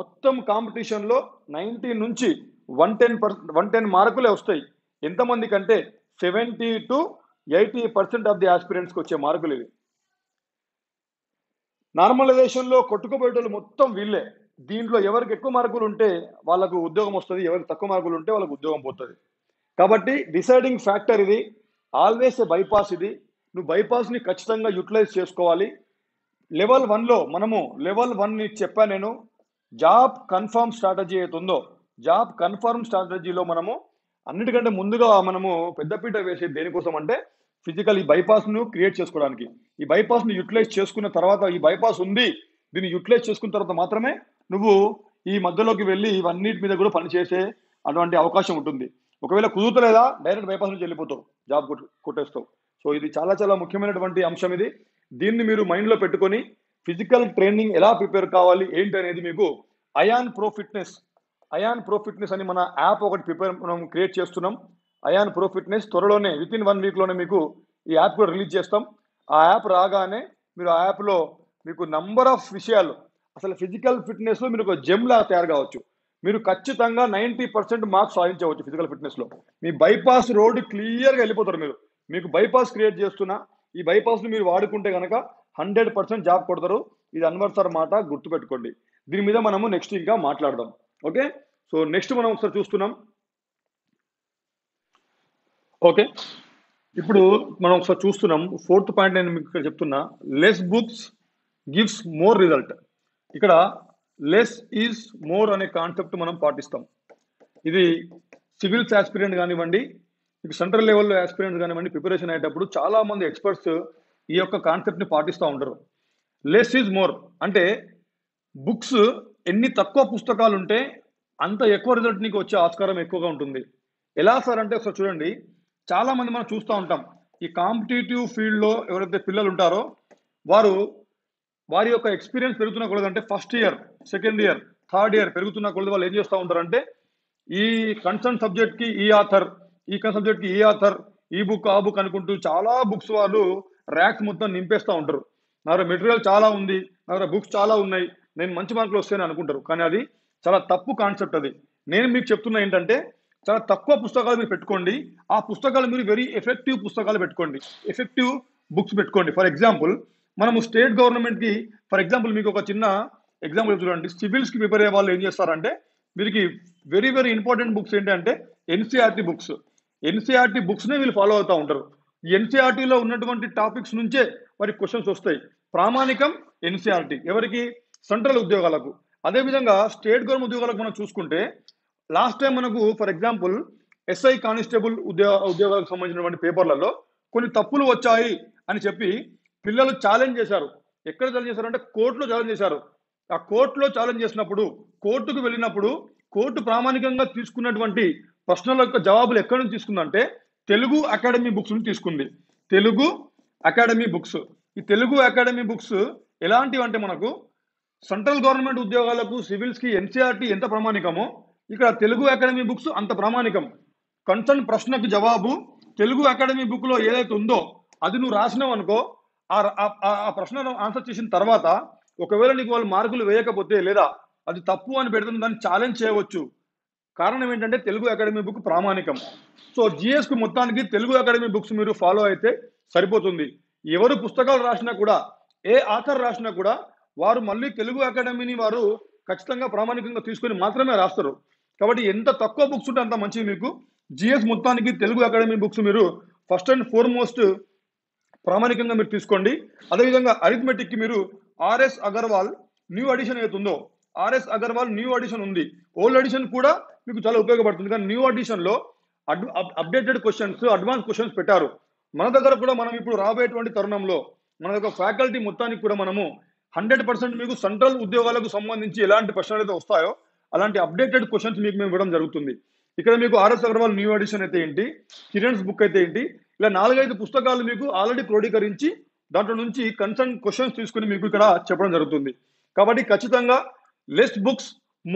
మొత్తం కాంపిటీషన్లో 90 నుంచి 110 మార్కులే వస్తాయి. ఎంతమంది కంటే 70 to 80% ఆఫ్ ది ఆస్పిరెంట్స్కి వచ్చే మార్కులు ఇవి. నార్మలైజేషన్లో కొట్టుకుపోయేటోళ్ళు మొత్తం వీళ్ళే. దీంట్లో ఎవరికి ఎక్కువ మార్కులు ఉంటే వాళ్ళకు ఉద్యోగం వస్తుంది, ఎవరికి తక్కువ మార్కులు ఉంటే వాళ్ళకు ఉద్యోగం పోతుంది. కాబట్టి డిసైడింగ్ ఫ్యాక్టర్ ఇది. ఆల్వేస్ ఏ బైపాస్ ఇది. నువ్వు బైపాస్ని ఖచ్చితంగా యూటిలైజ్ చేసుకోవాలి. లెవెల్ 1లో మనము లెవెల్ 1 చెప్పాను నేను. జాబ్ కన్ఫర్మ్ స్ట్రాటజీ అవుతుందో, జాబ్ కన్ఫర్మ్ స్ట్రాటజీలో మనము అన్నిటికంటే ముందుగా మనము పెద్దపీట వేసేది దేనికోసం అంటే ఫిజికల్ ఈ బైపాస్ను క్రియేట్ చేసుకోవడానికి. ఈ బైపాస్ని యూటిలైజ్ చేసుకున్న తర్వాత, ఈ బైపాస్ ఉంది, దీన్ని యూటిలైజ్ చేసుకున్న తర్వాత మాత్రమే నువ్వు ఈ మధ్యలోకి వెళ్ళి ఇవన్నిటి మీద కూడా పనిచేసే అటువంటి అవకాశం ఉంటుంది. ఒకవేళ కుదురుతలేదా డైరెక్ట్ బైపాస్ నుంచి వెళ్ళిపోతావు, జాబ్ కొట్టేస్తావు. సో ఇది చాలా ముఖ్యమైనటువంటి అంశం. ఇది దీన్ని మీరు మైండ్లో పెట్టుకొని ఫిజికల్ ట్రైనింగ్ ఎలా ప్రిపేర్ కావాలి ఏంటి అనేది మీకు అయాన్ ప్రో ఫిట్నెస్ అని మన యాప్ ఒకటి మనం క్రియేట్ చేస్తున్నాం. అయాన్ ప్రో ఫిట్నెస్ త్వరలోనే within 1 weekలోనే మీకు ఈ యాప్ కూడా రిలీజ్ చేస్తాం. ఆ యాప్ రాగానే మీరు ఆ యాప్లో మీకు నంబర్ ఆఫ్ విషయాలు, అసలు ఫిజికల్ ఫిట్నెస్లో మీరు ఒక జిమ్లా తయారు కావచ్చు. మీరు ఖచ్చితంగా 90% మార్క్స్ సాధించవచ్చు ఫిజికల్ ఫిట్నెస్లో. మీ బైపాస్ రోడ్ క్లియర్గా వెళ్ళిపోతారు. మీరు మీకు బైపాస్ క్రియేట్ చేస్తున్నా ఈ బైపాస్ని మీరు వాడుకుంటే కనుక 100% జాబ్ కొడతారు. ఇది అన్వర్ సార్ మాట గుర్తుపెట్టుకోండి. దీని మీద మనము నెక్స్ట్ ఇంకా మాట్లాడదాం. ఓకే? సో నెక్స్ట్ మనం ఒకసారి చూస్తున్నాం. ఓకే, ఇప్పుడు మనం ఒకసారి చూస్తున్నాం 4th పాయింట్. నేను మీకు ఇక్కడ చెప్తున్నా, less books gives more result. ఇక్కడ లెస్ ఈజ్ మోర్ అనే కాన్సెప్ట్ మనం పాటిస్తాం. ఇది సివిల్స్ ఆస్పిరెంట్ కానివ్వండి, మీకు సెంట్రల్ లెవెల్లో ఆస్పిరెంట్స్ కానివ్వండి, ప్రిపరేషన్ అయ్యేటప్పుడు చాలామంది ఎక్స్పర్ట్స్ ఈ యొక్క కాన్సెప్ట్ని పాటిస్తూ ఉంటారు. లెస్ ఈజ్ మోర్ అంటే బుక్స్ ఎన్ని తక్కువ పుస్తకాలు ఉంటే అంత ఎక్కువ రిజల్ట్ నీకు వచ్చే ఆస్కారం ఎక్కువగా ఉంటుంది. ఎలా సార్ అంటే ఒకసారి చూడండి, చాలామంది మనం చూస్తూ ఉంటాం ఈ కాంపిటేటివ్ ఫీల్డ్లో ఎవరైతే పిల్లలు ఉంటారో వారి యొక్క ఎక్స్పీరియన్స్ పెరుగుతున్న కొలదంటే first year, second year, third year పెరుగుతున్న కొలది వాళ్ళు ఏం చేస్తూ ఉంటారంటే ఈ కన్సర్న్ సబ్జెక్ట్కి ఈ ఆథర్, ఈ కన్సర్న్ సబ్జెక్ట్కి ఈ ఆథర్, ఈ బుక్ ఆ బుక్ అనుకుంటూ చాలా బుక్స్ వాళ్ళు ర్యాక్స్ మొత్తం నింపేస్తూ ఉంటారు. నా దగ్గర మెటీరియల్ చాలా ఉంది, నా దగ్గర బుక్స్ చాలా ఉన్నాయి, నేను మంచి మార్కులు వస్తాయని అనుకుంటారు. కానీ అది చాలా తప్పు కాన్సెప్ట్. అది నేను మీకు చెప్తున్నా ఏంటంటే చాలా తక్కువ పుస్తకాలు మీరు పెట్టుకోండి. ఆ పుస్తకాలు మీరు వెరీ ఎఫెక్టివ్ పుస్తకాలు పెట్టుకోండి, ఎఫెక్టివ్ బుక్స్ పెట్టుకోండి. ఫర్ ఎగ్జాంపుల్ మనము స్టేట్ గవర్నమెంట్కి, ఫర్ ఎగ్జాంపుల్ మీకు ఒక చిన్న ఎగ్జాంపుల్ చూడండి, సివిల్స్కి ప్రిపేర్ అయ్యే వాళ్ళు ఏం చేస్తారంటే వీరికి వెరీ ఇంపార్టెంట్ బుక్స్ ఏంటంటే NCERT బుక్స్నే వీళ్ళు ఫాలో అవుతూ ఉంటారు. ఈ NCERTలో ఉన్నటువంటి టాపిక్స్ నుంచే వారికి క్వశ్చన్స్ వస్తాయి. ప్రామాణికం NCERT ఎవరికి? సెంట్రల్ ఉద్యోగాలకు. అదేవిధంగా స్టేట్ గవర్నమెంట్ ఉద్యోగాలకు మనం చూసుకుంటే లాస్ట్ టైం మనకు ఫర్ ఎగ్జాంపుల్ SI కానిస్టేబుల్ ఉద్యోగాలకు సంబంధించినటువంటి పేపర్లలో కొన్ని తప్పులు వచ్చాయి అని చెప్పి పిల్లలు ఛాలెంజ్ చేశారు. ఎక్కడ ఛాలెంజ్ చేశారంటే కోర్టులో ఛాలెంజ్ చేశారు. ఆ కోర్టులో ఛాలెంజ్ చేసినప్పుడు, కోర్టుకు వెళ్ళినప్పుడు కోర్టు ప్రామాణికంగా తీసుకున్నటువంటి ప్రశ్నల యొక్క జవాబులు ఎక్కడి నుంచి తీసుకుందంటే తెలుగు అకాడమీ బుక్స్ నుంచి తీసుకుంది. ఈ తెలుగు అకాడమీ బుక్స్ ఎలాంటివి అంటే మనకు సెంట్రల్ గవర్నమెంట్ ఉద్యోగాలకు, సివిల్స్కి NCERT ఎంత ప్రామాణికమో ఇక్కడ తెలుగు అకాడమీ బుక్స్ అంత ప్రామాణికం. कंसर्न प्रश्न की जवाबु తెలుగు అకాడమీ బుక్ లో ఏదైతే ఉందో అది నువ్వు రాసినావు అనుకో ఆ ప్రశ్నను ఆన్సర్ చేసిన తర్వాత ఒకవేళ నీకు వాళ్ళు మార్కులు వేయకపోతే లేదా అది తప్పు అని పెడుతున్నా దాన్ని ఛాలెంజ్ చేయవచ్చు కారణం ఏంటంటే తెలుగు అకాడమీ బుక్ ప్రామాణికం సో జిఎస్ కు మొత్తానికి తెలుగు అకాడమీ బుక్స్ మీరు ఫాలో అయితే సరిపోతుంది ఎవరు పుస్తకాలు రాసినా కూడా ఏ ఆథర్ రాసినా కూడా వారు మళ్ళీ తెలుగు అకాడమీని వారు ఖచ్చితంగా ప్రామాణికంగా తీసుకొని మాత్రమే రాస్తారు కాబట్టి ఎంత తక్కువ బుక్స్ ఉంటే అంత మంచిది మీకు जीएस मोता Telugu academy books first and foremost प्रामाणिक अदे विधंगा arithmetic RS Agarwal new edition RS Agarwal new edition old edition चाला उपयोगपड़ुतुंदी न्यू एडिशन लो अपडेटेड क्वेश्चन्स अडवांस क्वेश्चन्स पेट्टारु मन दग्गर कूडा मनम इप्पुडु राबोये तरुणंलो मन योक्क फैकल्टी मोत्तानिकि कूडा मनम 100% सेंट्रल उद्योगालकु संबंधिंची एलांटि प्रश्नलु अयिते वस्तायो अलांटि अपडेटेड क्वेश्चन्स मीकु मेमु इव्वडं जरुगुतुंदी इक RS Agarwal new edition children's book इला नालुगु पुस्तकालु आल्रेडी क्रोडीकरिंची दांट्लो नुंची कंसर्न क्वेश्चन्स तीसुकोनि इक्कड चेप्पडं जरुगुतुंदी काबट्टी खच्चितंगा लेस बुक्स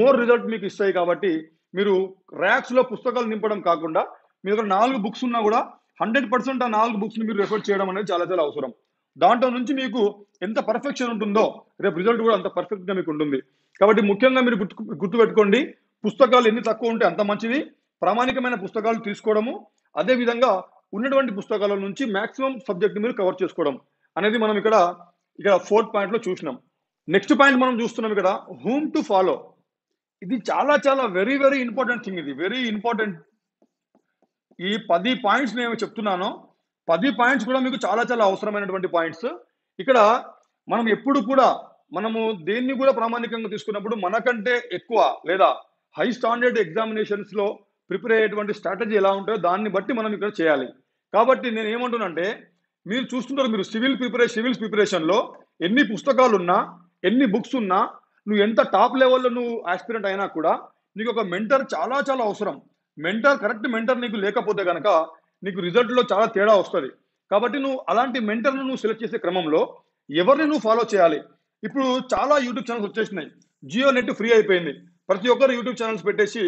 मोर रिजल्ट मीकु इस्तायि काबट्टी मीरु र्याक्स लो पुस्तकालु निंपडं काकुंडा मी దగ్గర నాలుగు బుక్స్ ఉన్నా కూడా 100% ఆ నాలుగు బుక్స్ ని మీరు రిఫర్ చేయడం అనేది చాలా చాలా అవసరం దాంట్లో నుంచి మీకు ఎంత పర్ఫెక్షన్ ఉంటుందో రేపు రిజల్ట్ కూడా అంత పర్ఫెక్ట్ గా మీకు ఉంటుంది కాబట్టి ముఖ్యంగా మీరు గుర్తు పెట్టుకోండి పుస్తకాలు ఎన్ని తక్కువ ఉంటే అంత మంచిది ప్రామాణికమైన పుస్తకాలు తీసుకోవడము అదే విధంగా ఉన్నటువంటి పుస్తకాల నుంచి మాక్సిమం సబ్జెక్ట్ ని మీరు కవర్ చేసుకోవడం అనేది మనం ఇక్కడ ఫోర్త్ పాయింట్ లో చూస్తున్నాం నెక్స్ట్ పాయింట్ మనం చూస్తున్నాం ఇక్కడ హూమ్ టు ఫాలో ఇది చాలా చాలా వెరీ వెరీ ఇంపార్టెంట్ థింగ్ ఇది వెరీ ఇంపార్టెంట్ ఈ 10 పాయింట్స్ నేను చెప్తున్నాను 10 పాయింట్స్ కూడా మీకు చాలా చాలా అవసరమైనటువంటి పాయింట్స్ ఇక్కడ మనం ఎప్పుడు కూడా మనము దేన్ని కూడా ప్రామాణికంగా తీసుకున్నప్పుడు మనకంటే ఎక్కువ లేదా హై స్టాండర్డ్ ఎగ్జామినేషన్స్ లో ప్రిపేర్ అయ్యేటువంటి స్ట్రాటజీ ఎలా ఉంటదో దాన్ని బట్టి మనం ఇక్కడ చేయాలి కాబట్టి నేను ఏమంటున్నానంటే మీరు చూస్తుంటారు మీరు సివిల్స్ ప్రిపరేషన్ లో ఎన్ని పుస్తకాలు ఉన్నా ఎన్ని బుక్స్ ఉన్నా నువ్వు ఎంత టాప్ లెవెల్ లో నువ్వు ఆస్పిరెంట్ అయినా కూడా నీకు ఒక మెంటర్ చాలా చాలా అవసరం మెంటర్ కరెక్ట్ మెంటర్ నీకు లేకపోతే గనక నీకు రిజల్ట్ లో చాలా తేడా వస్తది కాబట్టి నువ్వు అలాంటి మెంటర్ ను నువ్వు సెలెక్ట్ చేసే క్రమంలో ఎవర్ని నువ్వు ఫాలో చేయాలి ఇప్పుడు చాలా యూట్యూబ్ ఛానల్స్ వచ్చేసినాయి జియో నెట్ ఫ్రీ అయిపోయింది ప్రతి ఒక్కరు యూట్యూబ్ ఛానల్స్ పెట్టేసి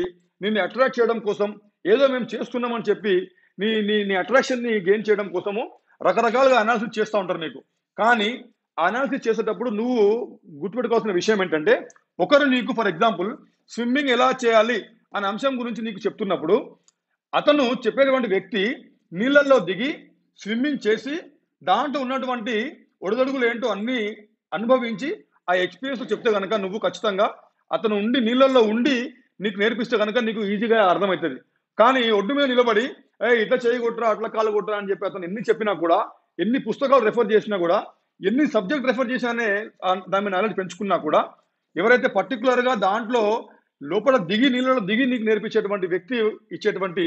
నిన్ను అట్రాక్ట్ చేయడం కోసం ఏదో మేము చేస్తున్నామని చెప్పి నీ నీ నీ అట్రాక్షన్ ని గెయిన్ చేయడం కోసము రకరకాలుగా అనాలిసిస్ చేస్తూ ఉంటారు నీకు కానీ అనాలిసిస్ చేసేటప్పుడు నువ్వు గుర్తుపెట్టుకోవాల్సిన విషయం ఏంటంటే ఒకరు నీకు ఫర్ ఎగ్జాంపుల్ స్విమ్మింగ్ ఎలా చేయాలి అనే అంశం గురించి నీకు చెప్తున్నప్పుడు అతను చెప్పేటువంటి వ్యక్తి నీళ్ళల్లో దిగి స్విమ్మింగ్ చేసి దాంట్లో ఉన్నటువంటి ఒడిదొడుగులు ఏంటో అన్ని అనుభవించి ఆ ఎక్స్పీరియన్స్ చెప్తే గనక నువ్వు ఖచ్చితంగా అతను ఉండి నీళ్ళల్లో ఉండి నీకు నేర్పిస్తే కనుక నీకు ఈజీగా అర్థమవుతుంది కానీ ఒడ్డు మీద నిలబడి ఏ ఇట్లా చేయగొట్టరా అట్లా కాలు కొట్టరా అని చెప్పి అతను ఎన్ని చెప్పినా కూడా ఎన్ని పుస్తకాలు రెఫర్ చేసినా కూడా ఎన్ని సబ్జెక్ట్ రెఫర్ చేసినానే దాని నాలెడ్జ్ పెంచుకున్నా కూడా ఎవరైతే పర్టికులర్గా దాంట్లో లోపల దిగి నీళ్ళలో దిగి నీకు నేర్పించేటువంటి వ్యక్తి ఇచ్చేటువంటి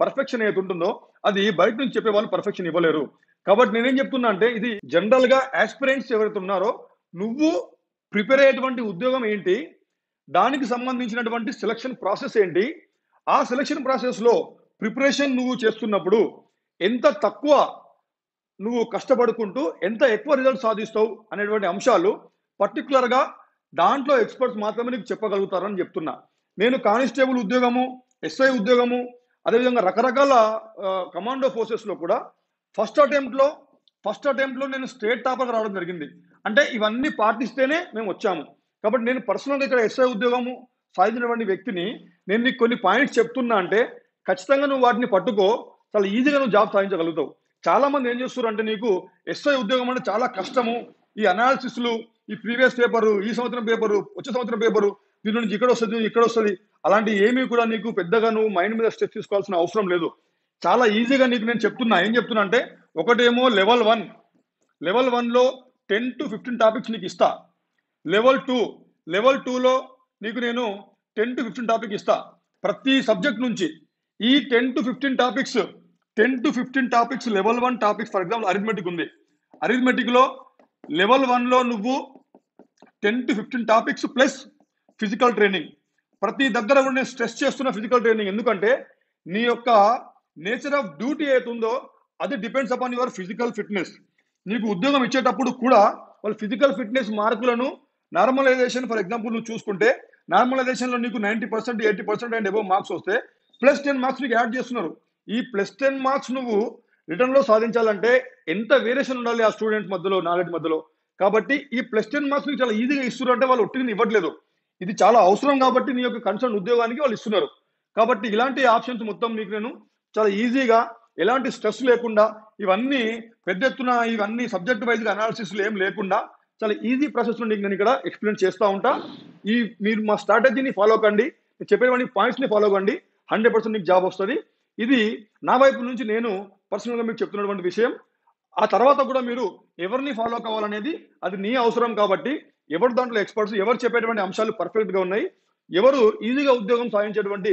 పర్ఫెక్షన్ ఏది ఉంటుందో అది బయట నుంచి చెప్పే వాళ్ళు పర్ఫెక్షన్ ఇవ్వలేరు కాబట్టి నేనేం చెప్తున్నా అంటే ఇది జనరల్గా ఆస్పిరెంట్స్ ఎవరైతే ఉన్నారో నువ్వు ప్రిపేర్ అయ్యేటువంటి ఉద్యోగం ఏంటి దానికి సంబంధించినటువంటి సెలక్షన్ ప్రాసెస్ ఏంటి ఆ సెలక్షన్ ప్రాసెస్ లో ప్రిపరేషన్ నువ్వు చేస్తున్నప్పుడు ఎంత తక్కువ నువ్వు కష్టపడుకుంటూ ఎంత ఎక్కువ రిజల్ట్ సాధిస్తావు అనేటువంటి అంశాలు పర్టికులర్ గా దాంట్లో ఎక్స్పర్ట్స్ మాత్రమే నీకు చెప్పగలుగుతారని చెప్తున్నా నేను కానిస్టేబుల్ ఉద్యోగము ఎస్ఐ ఉద్యోగము అదేవిధంగా రకరకాల కమాండో ఫోర్సెస్ లో కూడా ఫస్ట్ అటెంప్ట్ లో నేను స్టేట్ టాపర్ రావడం జరిగింది అంటే ఇవన్నీ పాటిస్తేనే మేము వచ్చాము కాబట్టి నేను పర్సనల్గా ఇక్కడ ఎస్ఐ ఉద్యోగము సాధించినటువంటి వ్యక్తిని నేను నీకు కొన్ని పాయింట్స్ చెప్తున్నా అంటే ఖచ్చితంగా నువ్వు వాటిని పట్టుకో చాలా ఈజీగా నువ్వు జాబ్ సాధించగలుగుతావు చాలా మంది ఏం చేస్తారు అంటే నీకు ఎస్ఐ ఉద్యోగం అంటే చాలా కష్టము ఈ అనాలిసిస్లు ఈ ప్రీవియస్ పేపరు ఈ సంవత్సరం పేపరు వచ్చే సంవత్సరం పేపరు దీని నుంచి ఇక్కడ వస్తుంది అలాంటి ఏమీ కూడా నీకు పెద్దగా నువ్వు మైండ్ మీద స్ట్రెస్ తీసుకోవాల్సిన అవసరం లేదు చాలా ఈజీగా నీకు నేను ఏం చెప్తున్నా అంటే ఒకటేమో లెవెల్ వన్లో 10 to 15 టాపిక్స్ నీకు ఇస్తా లెవెల్ టూలో నీకు నేను 10 to 15 టాపిక్ ఇస్తా ప్రతి సబ్జెక్ట్ నుంచి ఈ 10 to 15 topics level one topics for example arithmetic ఉంది అరిథమెటిక్లో లెవెల్ వన్లో నువ్వు 10 to 15 topics plus physical training ప్రతి దగ్గర కూడా నేను స్ట్రెస్ చేస్తున్న ఫిజికల్ ట్రైనింగ్ ఎందుకంటే నీ యొక్క నేచర్ ఆఫ్ డ్యూటీ ఏదైతుందో అది depends upon your physical fitness నీకు ఉద్యోగం ఇచ్చేటప్పుడు కూడా వాళ్ళు ఫిజికల్ ఫిట్నెస్ మార్కులను నార్మలైజేషన్ ఫర్ ఎగ్జాంపుల్ నువ్వు చూసుకుంటే నార్మలైజేషన్లో నీకు 90% 80% అండ్ అబవ్ మార్క్స్ వస్తే ప్లస్ 10 మార్క్స్ మీకు యాడ్ చేస్తున్నారు ఈ ప్లస్ 10 మార్క్స్ నువ్వు రిటన్ లో సాధించాలంటే ఎంత వేరియేషన్ ఉండాలి ఆ స్టూడెంట్ మధ్యలో నాలెడ్జ్ మధ్యలో కాబట్టి ఈ ప్లస్ 10 మార్క్స్ మీకు చాలా ఈజీగా ఇస్తున్నారు అంటే వాళ్ళు ఒట్టిని ఇవ్వట్లేదు ఇది చాలా అవసరం కాబట్టి నీ యొక్క కన్సర్న్ ఉద్యోగానికి వాళ్ళు ఇస్తున్నారు కాబట్టి ఇలాంటి ఆప్షన్స్ మొత్తం మీకు నేను చాలా ఈజీగా ఎలాంటి స్ట్రెస్ లేకుండా ఇవన్నీ పెద్దెత్తున ఇవన్నీ సబ్జెక్ట్ వైజ్ గా అనాలిసిస్ ఏం లేకుండా చాలా ఈజీ ప్రాసెస్ నుండి నేను ఇక్కడ ఎక్స్ప్లెయిన్ చేస్తా ఉంటా ఈ మీరు మా స్ట్రాటజీని ఫాలో కండి నేను చెప్పేవన్నీ పాయింట్స్ ని ఫాలో కండి 100% మీకు జాబ్ వస్తుంది ఇది నా వైపు నుంచి నేను పర్సనల్ గా మీకు చెప్తున్నటువంటి విషయం ఆ తర్వాత కూడా మీరు ఎవర్ని ఫాలో కావాలనేది అది నీ అవసరం కాబట్టి ఎవరు దాంట్లో ఎక్స్పర్ట్స్ ఎవరు చెప్పేటువంటి అంశాలు పర్ఫెక్ట్ గా ఉన్నాయి ఎవరు ఈజీగా ఉద్యోగం సాధించేటువంటి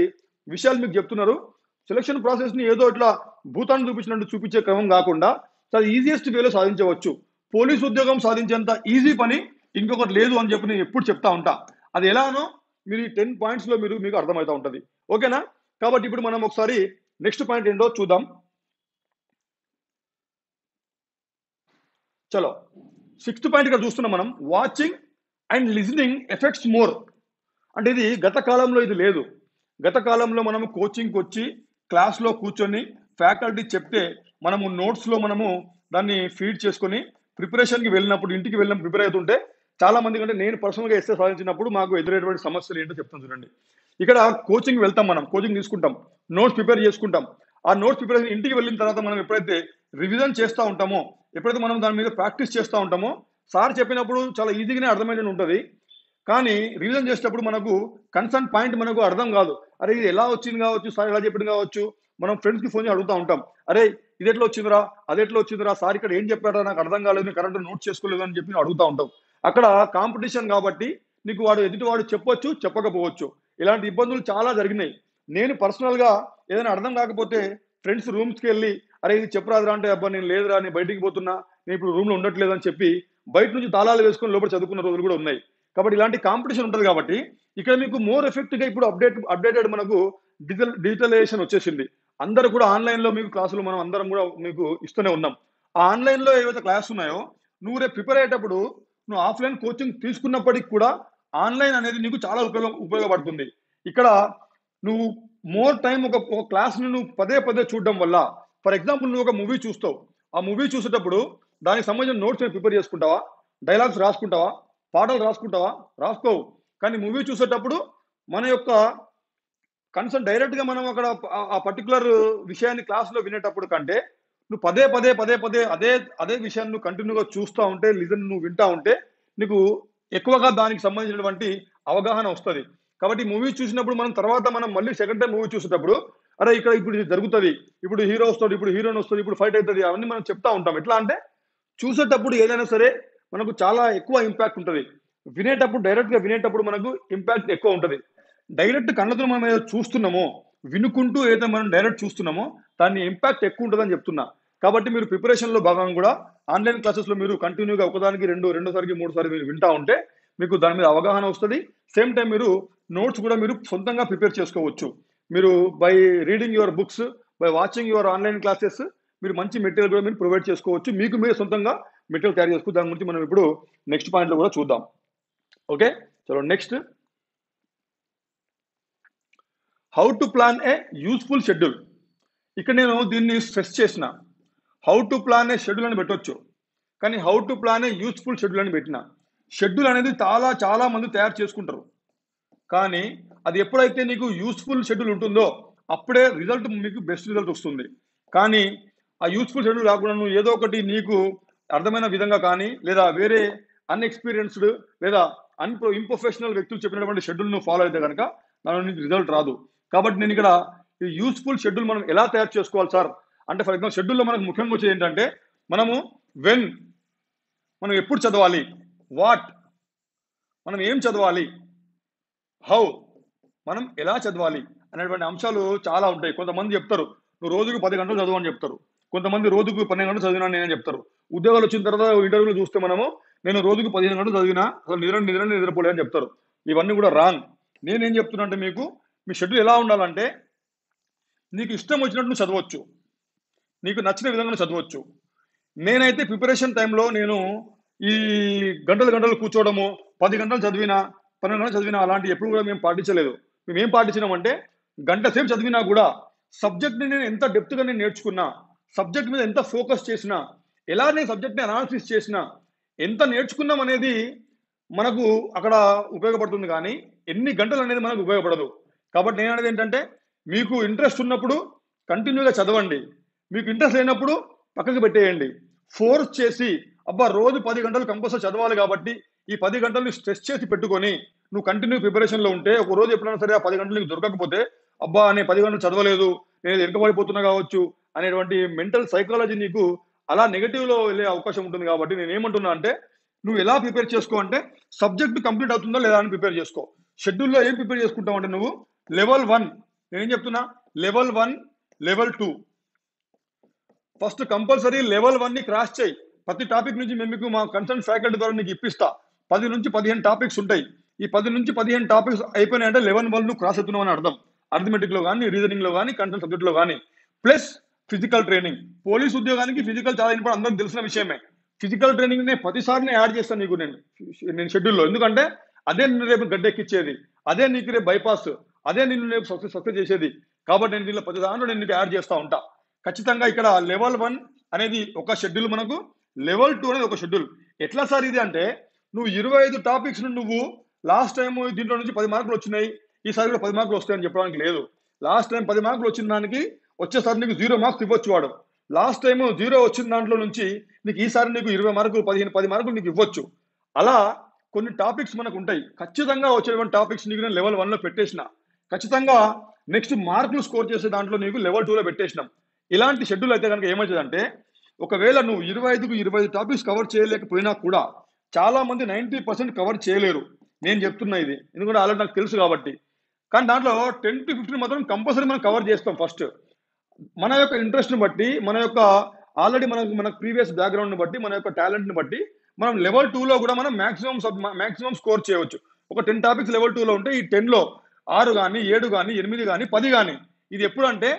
విషయాలు మీకు చెప్తున్నారు సెలక్షన్ ప్రాసెస్ ని ఏదో ఇట్లా భూతాన్ని చూపించినట్టు చూపించే క్రమం కాకుండా చాలా ఈజియెస్ట్ వేలో సాధించవచ్చు పోలీస్ ఉద్యోగం సాధించేంత ఈజీ పని ఇంకొకటి లేదు అని చెప్పి నేను ఎప్పుడు చెప్తా ఉంటా అది ఎలానో మీరు 10 పాయింట్స్ లో మీకు అర్థమవుతా ఉంటుంది ఓకేనా కాబట్టి ఇప్పుడు మనం ఒకసారి నెక్స్ట్ పాయింట్ ఏంటో చూద్దాం చలో 6th పాయింట్ ఇక్కడ చూస్తున్నాం మనం watching and listening effects more అంటే ఇది గత కాలంలో ఇది లేదు గత కాలంలో మనం కోచింగ్కి వచ్చి క్లాస్లో కూర్చొని ఫ్యాకల్టీ చెప్తే మనము నోట్స్లో మనము దాన్ని ఫీడ్ చేసుకొని ప్రిపరేషన్కి వెళ్ళినప్పుడు ఇంటికి వెళ్ళినప్పుడు ప్రిపేర్ అవుతుంటే చాలా మంది కంటే నేను పర్సనల్గా ఎస్ఏ సాధించినప్పుడు మాకు ఎదురైనటువంటి సమస్యలు ఏంటో చెప్తాను చూడండి ఇక్కడ కోచింగ్ వెళ్తాం మనం కోచింగ్ తీసుకుంటాం నోట్స్ ప్రిపేర్ చేసుకుంటాం ఆ నోట్స్ ప్రిపరేషన్ ఇంటికి వెళ్ళిన తర్వాత మనం ఎప్పుడైతే రివిజన్ చేస్తూ ఉంటామో ఎప్పుడైతే మనం దాని మీద ప్రాక్టీస్ చేస్తూ ఉంటామో సార్ చెప్పినప్పుడు చాలా ఈజీగానే అర్థమైనట్టు ఉంటుంది కానీ రివిజన్ చేసేటప్పుడు మనకు కన్సర్న్ పాయింట్ మనకు అర్థం కాదు అరే ఇది ఎలా వచ్చింది కావచ్చు సార్ ఎలా చెప్పింది కావచ్చు మనం ఫ్రెండ్స్కి ఫోన్ చేసి అడుగుతూ ఉంటాం అరే ఇది ఎట్లా వచ్చిందిరా అది ఎట్లా వచ్చిందిరా సార్ ఇక్కడ ఏం చెప్పారా నాకు అర్థం కాలేదు నేను కరెక్ట్గా నోట్ చేసుకోలేదు అని చెప్పి అడుగుతూ ఉంటాం అక్కడ కాంపిటీషన్ కాబట్టి నీకు వాడు ఎదుటివాడు చెప్పొచ్చు చెప్పకపోవచ్చు ఇలాంటి ఇబ్బందులు చాలా జరిగినాయి నేను పర్సనల్గా ఏదైనా అర్థం కాకపోతే ఫ్రెండ్స్ రూమ్స్కి వెళ్ళి అరే ఇది చెప్పరాదురా అంటే అబ్బా నేను లేదురా నేను బయటికి పోతున్నా నేను ఇప్పుడు రూమ్లో ఉండట్లేదు అని చెప్పి బయట నుంచి తాళాలు వేసుకొని లోపల చదువుకున్న రోజులు కూడా ఉన్నాయి కాబట్టి ఇలాంటి కాంపిటీషన్ ఉంటుంది కాబట్టి ఇక్కడ మీకు మోర్ ఎఫెక్ట్గా ఇప్పుడు అప్డేటెడ్ మనకు డిజిటలైజేషన్ వచ్చేసింది అందరూ కూడా ఆన్లైన్లో మీకు క్లాసులు మనం అందరం కూడా మీకు ఇస్తూనే ఉన్నాం ఆ ఆన్లైన్లో ఏవైతే క్లాస్ ఉన్నాయో నువ్వు రేపు ప్రిపేర్ అయ్యేటప్పుడు నువ్వు ఆఫ్లైన్ కోచింగ్ తీసుకున్నప్పటికి కూడా ఆన్లైన్ అనేది నీకు చాలా ఉపయోగపడుతుంది ఇక్కడ నువ్వు మోర్ టైం ఒక క్లాస్ని నువ్వు పదే పదే చూడడం వల్ల ఫర్ ఎగ్జాంపుల్ నువ్వు ఒక మూవీ చూస్తావు ఆ మూవీ చూసేటప్పుడు దానికి సంబంధించిన నోట్స్ ప్రిపేర్ చేసుకుంటావా డైలాగ్స్ రాసుకుంటావా పాటలు రాసుకుంటావా రాసుకోవు కానీ మూవీ చూసేటప్పుడు మన యొక్క కన్సర్న్ డైరెక్ట్గా మనం అక్కడ ఆ పర్టికులర్ విషయాన్ని క్లాస్లో వినేటప్పుడు కంటే నువ్వు పదే పదే పదే పదే అదే అదే విషయాన్ని నువ్వు కంటిన్యూగా చూస్తూ ఉంటే లిజన్ నువ్వు వింటూ ఉంటే నీకు ఎక్కువగా దానికి సంబంధించినటువంటి అవగాహన వస్తుంది కాబట్టి మూవీ చూసినప్పుడు మనం తర్వాత మనం మళ్ళీ సెకండ్ టైం మూవీ చూసేటప్పుడు అరే ఇక్కడ ఇప్పుడు ఇది జరుగుతుంది ఇప్పుడు హీరో వస్తాడు ఇప్పుడు హీరోయిన్ వస్తుంది ఇప్పుడు ఫైట్ అవుతుంది అవన్నీ మనం చెప్తా ఉంటాం ఎట్లా అంటే చూసేటప్పుడు ఏదైనా సరే మనకు చాలా ఎక్కువ ఇంపాక్ట్ ఉంటుంది వినేటప్పుడు డైరెక్ట్గా వినేటప్పుడు మనకు ఇంపాక్ట్ ఎక్కువ ఉంటుంది డైరెక్ట్ కళ్ళతో మనం ఏదో చూస్తున్నామో వినుకుంటూ ఏదైతే మనం డైరెక్ట్ చూస్తున్నామో దాన్ని ఇంపాక్ట్ ఎక్కువ ఉంటుందని చెప్తున్నా కాబట్టి మీరు ప్రిపరేషన్లో భాగంగా కూడా ఆన్లైన్ క్లాసెస్లో మీరు కంటిన్యూగా ఒకదానికి రెండోసారికి మూడోసారి మీరు వింటూ ఉంటే మీకు దాని మీద అవగాహన వస్తుంది సేమ్ టైం మీరు నోట్స్ కూడా మీరు సొంతంగా ప్రిపేర్ చేసుకోవచ్చు మీరు by reading your books by watching your online classes మీరు మంచి మెటీరియల్ కూడా మీరు ప్రొవైడ్ చేసుకోవచ్చు మీకు మీరు సొంతంగా మెటీరియల్ తయారు చేసుకుని దాని గురించి మనం ఇప్పుడు నెక్స్ట్ పాయింట్లో కూడా చూద్దాం ఓకే చలో next how to plan a useful schedule ఇక్కడ నేను దీన్ని స్ట్రెస్ చేసిన how to plan a schedule అని పెట్టవచ్చు కానీ how to plan a useful schedule అని పెట్టిన షెడ్యూల్ అనేది చాలా చాలా మంది తయారు చేసుకుంటారు కానీ అది ఎప్పుడైతే నీకు యూస్ఫుల్ షెడ్యూల్ ఉంటుందో అప్పుడే రిజల్ట్ మీకు బెస్ట్ రిజల్ట్ వస్తుంది కానీ ఆ యూస్ఫుల్ షెడ్యూల్ రాకుండా నువ్వు ఏదో ఒకటి నీకు అర్థమైన విధంగా కానీ లేదా వేరే అన్ఎక్స్పీరియన్స్డ్ లేదా ఇంప్రొఫెషనల్ వ్యక్తులు చెప్పినటువంటి షెడ్యూల్ను ఫాలో అయితే కనుక దాని నుంచి రిజల్ట్ రాదు కాబట్టి నేను ఇక్కడ ఈ యూస్ఫుల్ షెడ్యూల్ మనం ఎలా తయారు చేసుకోవాలి సార్ అంటే ఫర్ ఎగ్జాంపుల్ షెడ్యూల్లో మనకు ముఖ్యంగా వచ్చేది ఏంటంటే మనము వెన్ మనం ఎప్పుడు చదవాలి వాట్ మనం ఏం చదవాలి హౌ మనం ఎలా చదవాలి అనేటువంటి అంశాలు చాలా ఉంటాయి కొంతమంది చెప్తారు నువ్వు రోజుకు 10 గంటలు చదువు అని చెప్తారు కొంతమంది రోజుకు 12 గంటలు చదివినా నేనని చెప్తారు ఉద్యోగాలు వచ్చిన తర్వాత ఇంటర్వ్యూలు చూస్తే మనము నేను రోజుకు 15 గంటలు చదివినా అసలు నిద్రపోలే అని చెప్తారు ఇవన్నీ కూడా రాంగ్ నేనేం చెప్తున్నా అంటే మీకు మీ షెడ్యూల్ ఎలా ఉండాలంటే నీకు ఇష్టం వచ్చినట్టు నువ్వు చదవచ్చు నీకు నచ్చిన విధంగా చదవచ్చు నేనైతే ప్రిపరేషన్ టైంలో నేను ఈ గంటలు కూర్చోవడము 10 గంటలు చదివినా 12 గంటలు చదివినా అలాంటి ఎప్పుడు కూడా మేము పాటించలేదు మేము ఏం పాటించినామంటే గంట సేపు చదివినా కూడా సబ్జెక్ట్ ని నేను ఎంత డెప్త్ గా నేర్చుకున్నా, సబ్జెక్ట్ మీద ఎంత ఫోకస్ చేసినా, ఎలా నేను సబ్జెక్ట్ ని అనాలిసిస్ చేసినా, ఎంత నేర్చుకున్నాం అనేది మనకు అక్కడ ఉపయోగపడుతుంది కానీ ఎన్ని గంటలు అనేది మనకు ఉపయోగపడదు. కాబట్టి నేను అనేది ఏంటంటే మీకు ఇంట్రెస్ట్ ఉన్నప్పుడు కంటిన్యూగా చదవండి, మీకు ఇంట్రెస్ట్ లేనప్పుడు పక్కకు పెట్టేయండి. ఫోర్స్ చేసి అబ్బా రోజు 10 గంటలు కంపల్సరీ చదవాలి కాబట్టి ఈ 10 గంటలు స్ట్రెస్ చేసి పెట్టుకొని నువ్వు కంటిన్యూ ప్రిపరేషన్లో ఉంటే ఒక రోజు ఎప్పుడైనా సరే ఆ 10 గంటలు నీకు దొరకకపోతే అబ్బా నేను 10 గంటలు చదవలేదు, నేను ఎరకబడిపోతున్నా కావచ్చు అనేటువంటి మెంటల్ సైకాలజీ నీకు అలా నెగిటివ్లో వెళ్ళే అవకాశం ఉంటుంది. కాబట్టి నేను ఏమంటున్నా అంటే నువ్వు ఎలా ప్రిపేర్ చేసుకో అంటే సబ్జెక్ట్ కంప్లీట్ అవుతుందా లేదా అని ప్రిపేర్ చేసుకో. షెడ్యూల్లో ఏం ప్రిపేర్ చేసుకుంటావు అంటే నువ్వు లెవెల్ 1, నేనేం చెప్తున్నా level 1 level 2 first compulsory level 1ని క్రాస్ చేయి. ప్రతి టాపిక్ నుంచి మేము మీకు మా కన్సర్న్ ఫ్యాకల్టీ ద్వారా నీకు ఇప్పిస్తా. 10 నుంచి 15 టాపిక్స్ ఉంటాయి. ఈ 10 నుంచి 15 టాపిక్స్ అయిపోయినాయంటే లెవెల్ 1 నువ్వు క్రాస్ అవుతున్నావు అని అర్థం. అర్థమెటిక్ లో కానీ, రీజనింగ్ లో కానీ, కన్సర్న్ సబ్జెక్ట్ లో కానీ. Plus physical training. పోలీస్ ఉద్యోగానికి ఫిజికల్ చాలా ఇంపార్టెంట్, అందరికి తెలిసిన విషయమే. ఫిజికల్ ట్రైనింగ్ నేను ప్రతిసారి యాడ్ చేస్తాను నీకు నేను షెడ్యూల్లో. ఎందుకంటే అదే నిన్ను రేపు గడ్డెక్కిచ్చేది, అదే నీకు రేపు బైపాస్, అదే నిన్ను రేపు సక్సెస్ చేసేది. కాబట్టి నేను దీనిలో ప్రతి దాంట్లో నేను నీకు యాడ్ చేస్తూ ఉంటా. ఖచ్చితంగా ఇక్కడ లెవెల్ 1 అనేది ఒక షెడ్యూల్, మనకు లెవెల్ 2 అనేది ఒక షెడ్యూల్. ఎట్లా సార్ ఇది అంటే నువ్వు 25 టాపిక్స్ నువ్వు లాస్ట్ టైం దీంట్లో నుంచి 10 మార్కులు వచ్చినాయి, ఈసారి కూడా 10 మార్కులు వస్తాయని చెప్పడానికి లేదు. లాస్ట్ టైం 10 మార్కులు వచ్చిన దానికి వచ్చేసారి నీకు 0 మార్క్స్ ఇవ్వచ్చు వాడు. లాస్ట్ టైం 0 వచ్చిన దాంట్లో నుంచి నీకు ఈసారి నీకు 20 మార్కులు, 15, 10 మార్కులు నీకు ఇవ్వచ్చు. అలా కొన్ని టాపిక్స్ మనకు ఉంటాయి. ఖచ్చితంగా వచ్చేటువంటి టాపిక్స్ నీకు నేను లెవెల్ 1లో పెట్టేసిన. ఖచ్చితంగా నెక్స్ట్ మార్కులు స్కోర్ చేసే దాంట్లో నీకు లెవెల్ 2లో పెట్టేసినాం. ఇలాంటి షెడ్యూల్ అయితే కనుక ఏమవుతుందంటే ఒకవేళ నువ్వు 25 టాపిక్స్ కవర్ చేయలేకపోయినా కూడా చాలా మంది 90% కవర్ చేయలేరు. నేను చెప్తున్నా ఇది ఎందుకంటే ఆల్రెడీ నాకు తెలుసు కాబట్టి. కానీ దాంట్లో 10 to 15 మాత్రం కంపల్సరీ మనం కవర్ చేస్తాం. ఫస్ట్ మన యొక్క ఇంట్రెస్ట్ని బట్టి, మన యొక్క ఆల్రెడీ మన ప్రీవియస్ బ్యాక్గ్రౌండ్ని బట్టి, మన యొక్క టాలెంట్ని బట్టి మనం లెవెల్ 2లో కూడా మనం మాక్సిమం స్కోర్ చేయవచ్చు. ఒక 10 టాపిక్స్ లెవెల్ 2లో ఉంటే ఈ 10లో 6 కానీ 7 కానీ 8 కానీ 8 కానీ 10 కానీ ఇది ఎప్పుడంటే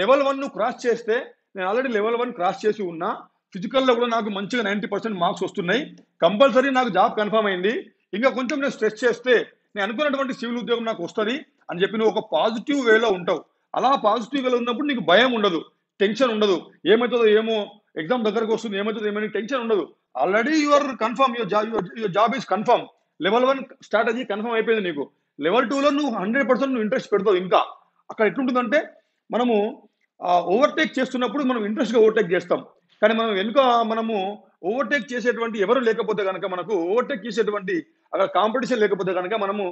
లెవెల్ 1 ను క్రాస్ చేస్తే. నేను ఆల్రెడీ లెవెల్ 1 క్రాస్ చేసి ఉన్నా. ఫిజికల్లో కూడా నాకు మంచిగా 90% మార్క్స్ వస్తున్నాయి. కంపల్సరీ నాకు జాబ్ కన్ఫర్మ్ అయింది. ఇంకా కొంచెం నేను స్ట్రెస్ చేస్తే నేను అనుకున్నటువంటి సివిల్ ఉద్యోగం నాకు వస్తుంది అని చెప్పి నువ్వు ఒక పాజిటివ్ వేలో ఉంటావు. అలా పాజిటివ్ వేలో ఉన్నప్పుడు నీకు భయం ఉండదు, టెన్షన్ ఉండదు, ఏమవుతుందో ఏమో ఎగ్జామ్ దగ్గరకు వస్తుంది ఏమవుతుందో ఏమో నీకు టెన్షన్ ఉండదు. Already your confirm your job is confirm. Level 1 strategy confirm అయిపోయింది నీకు. లెవెల్ 2లో నువ్వు 100% నువ్వు ఇంట్రెస్ట్ పెడతావు. ఇంకా అక్కడ ఎట్లుంటుందంటే మనము ఓవర్టేక్ చేస్తున్నప్పుడు మనం ఇంట్రెస్ట్గా ఓవర్టేక్ చేస్తాం. కానీ మనం వెనుక మనము ఓవర్టేక్ చేసేటువంటి ఎవరు లేకపోతే కనుక, మనకు ఓవర్టేక్ చేసేటువంటి అక్కడ కాంపిటీషన్ లేకపోతే కనుక మనము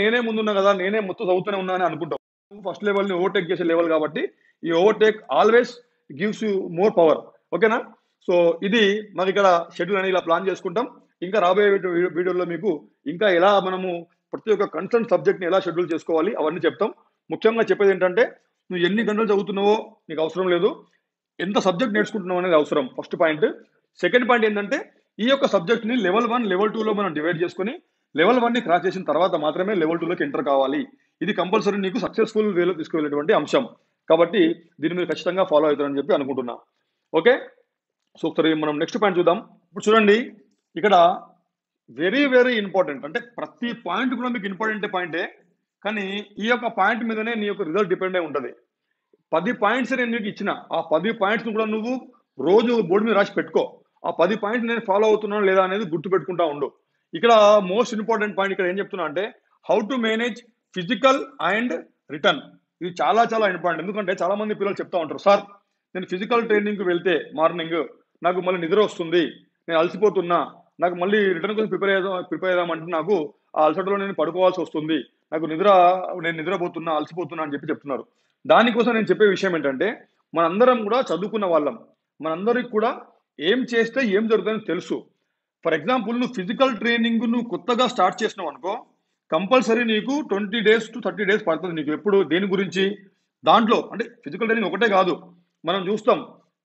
నేనే ముందున్నా కదా, నేనే మొత్తం చదువుతూనే ఉన్నానని అనుకుంటాం. ఫస్ట్ లెవెల్ని ఓవర్టేక్ చేసే లెవెల్ కాబట్టి ఈ overtake always gives you more power. ఓకేనా? సో ఇది మనకి ఇక్కడ షెడ్యూల్ అనేది ఇలా ప్లాన్ చేసుకుంటాం. ఇంకా రాబోయే వీడియోలో మీకు ఇంకా ఎలా మనము ప్రతి ఒక్క కన్సర్న్ సబ్జెక్ట్ని ఎలా షెడ్యూల్ చేసుకోవాలి అవన్నీ చెప్తాం. ముఖ్యంగా చెప్పేది ఏంటంటే నువ్వు ఎన్ని గంటలు చదువుతున్నావో నీకు అవసరం లేదు, ఎంత సబ్జెక్ట్ నేర్చుకుంటున్నావు అనేది అవసరం. First point. సెకండ్ పాయింట్ ఏంటంటే ఈ యొక్క సబ్జెక్ట్ని లెవెల్ 1 లెవెల్ 2లో మనం డివైడ్ చేసుకుని లెవెల్ 1ని క్రాస్ చేసిన తర్వాత మాత్రమే లెవెల్ 2లోకి ఎంటర్ కావాలి. ఇది కంపల్సరీ నీకు సక్సెస్ఫుల్ వేలో తీసుకువెళ్ళేటువంటి అంశం. కాబట్టి దీన్ని మీరు ఖచ్చితంగా ఫాలో అవుతారని చెప్పి అనుకుంటున్నా. ఓకే, సో ఒకసారి మనం నెక్స్ట్ పాయింట్ చూద్దాం. ఇప్పుడు చూడండి ఇక్కడ వెరీ వెరీ ఇంపార్టెంట్, అంటే ప్రతి పాయింట్ కూడా మీకు ఇంపార్టెంట్ పాయింటే, కానీ ఈ యొక్క పాయింట్ మీదనే నీ యొక్క రిజల్ట్ డిపెండ్ అయి ఉంటుంది. 10 పాయింట్స్ నేను నీకు ఇచ్చిన, ఆ 10 పాయింట్స్ కూడా నువ్వు రోజు బోర్డు మీద రాసి పెట్టుకో. ఆ 10 పాయింట్స్ నేను ఫాలో అవుతున్నాను లేదా అనేది గుర్తు పెట్టుకుంటా ఉండు. ఇక్కడ మోస్ట్ ఇంపార్టెంట్ పాయింట్ ఇక్కడ ఏం చెప్తున్నా అంటే how to manage physical and return. ఇది చాలా చాలా ఇంపార్టెంట్. ఎందుకంటే చాలా మంది పిల్లలు చెప్తా ఉంటారు, సార్ నేను ఫిజికల్ ట్రైనింగ్కి వెళ్తే మార్నింగ్ నాకు మళ్ళీ నిద్ర వస్తుంది, నేను అలసిపోతున్నా, నాకు మళ్ళీ రిటర్న్ కోసం ప్రిపేర్ అయ్యామంటే నాకు ఆ అలసటలో నేను పడుకోవాల్సి వస్తుంది, నేను నిద్రపోతున్నా అలసిపోతున్నా అని చెప్పి చెప్తున్నారు. దానికోసం నేను చెప్పే విషయం ఏంటంటే మనందరం కూడా చదువుకున్న వాళ్ళం, మనందరికి కూడా ఏం చేస్తే ఏం జరుగుతుందని తెలుసు. ఫర్ ఎగ్జాంపుల్ నువ్వు ఫిజికల్ ట్రైనింగ్ నువ్వు కొత్తగా స్టార్ట్ చేసినావు అనుకో, కంపల్సరీ నీకు 20 to 30 days పడుతుంది నీకు. ఎప్పుడు దేని గురించి దాంట్లో అంటే ఫిజికల్ ట్రైనింగ్ ఒకటే కాదు, మనం చూస్తాం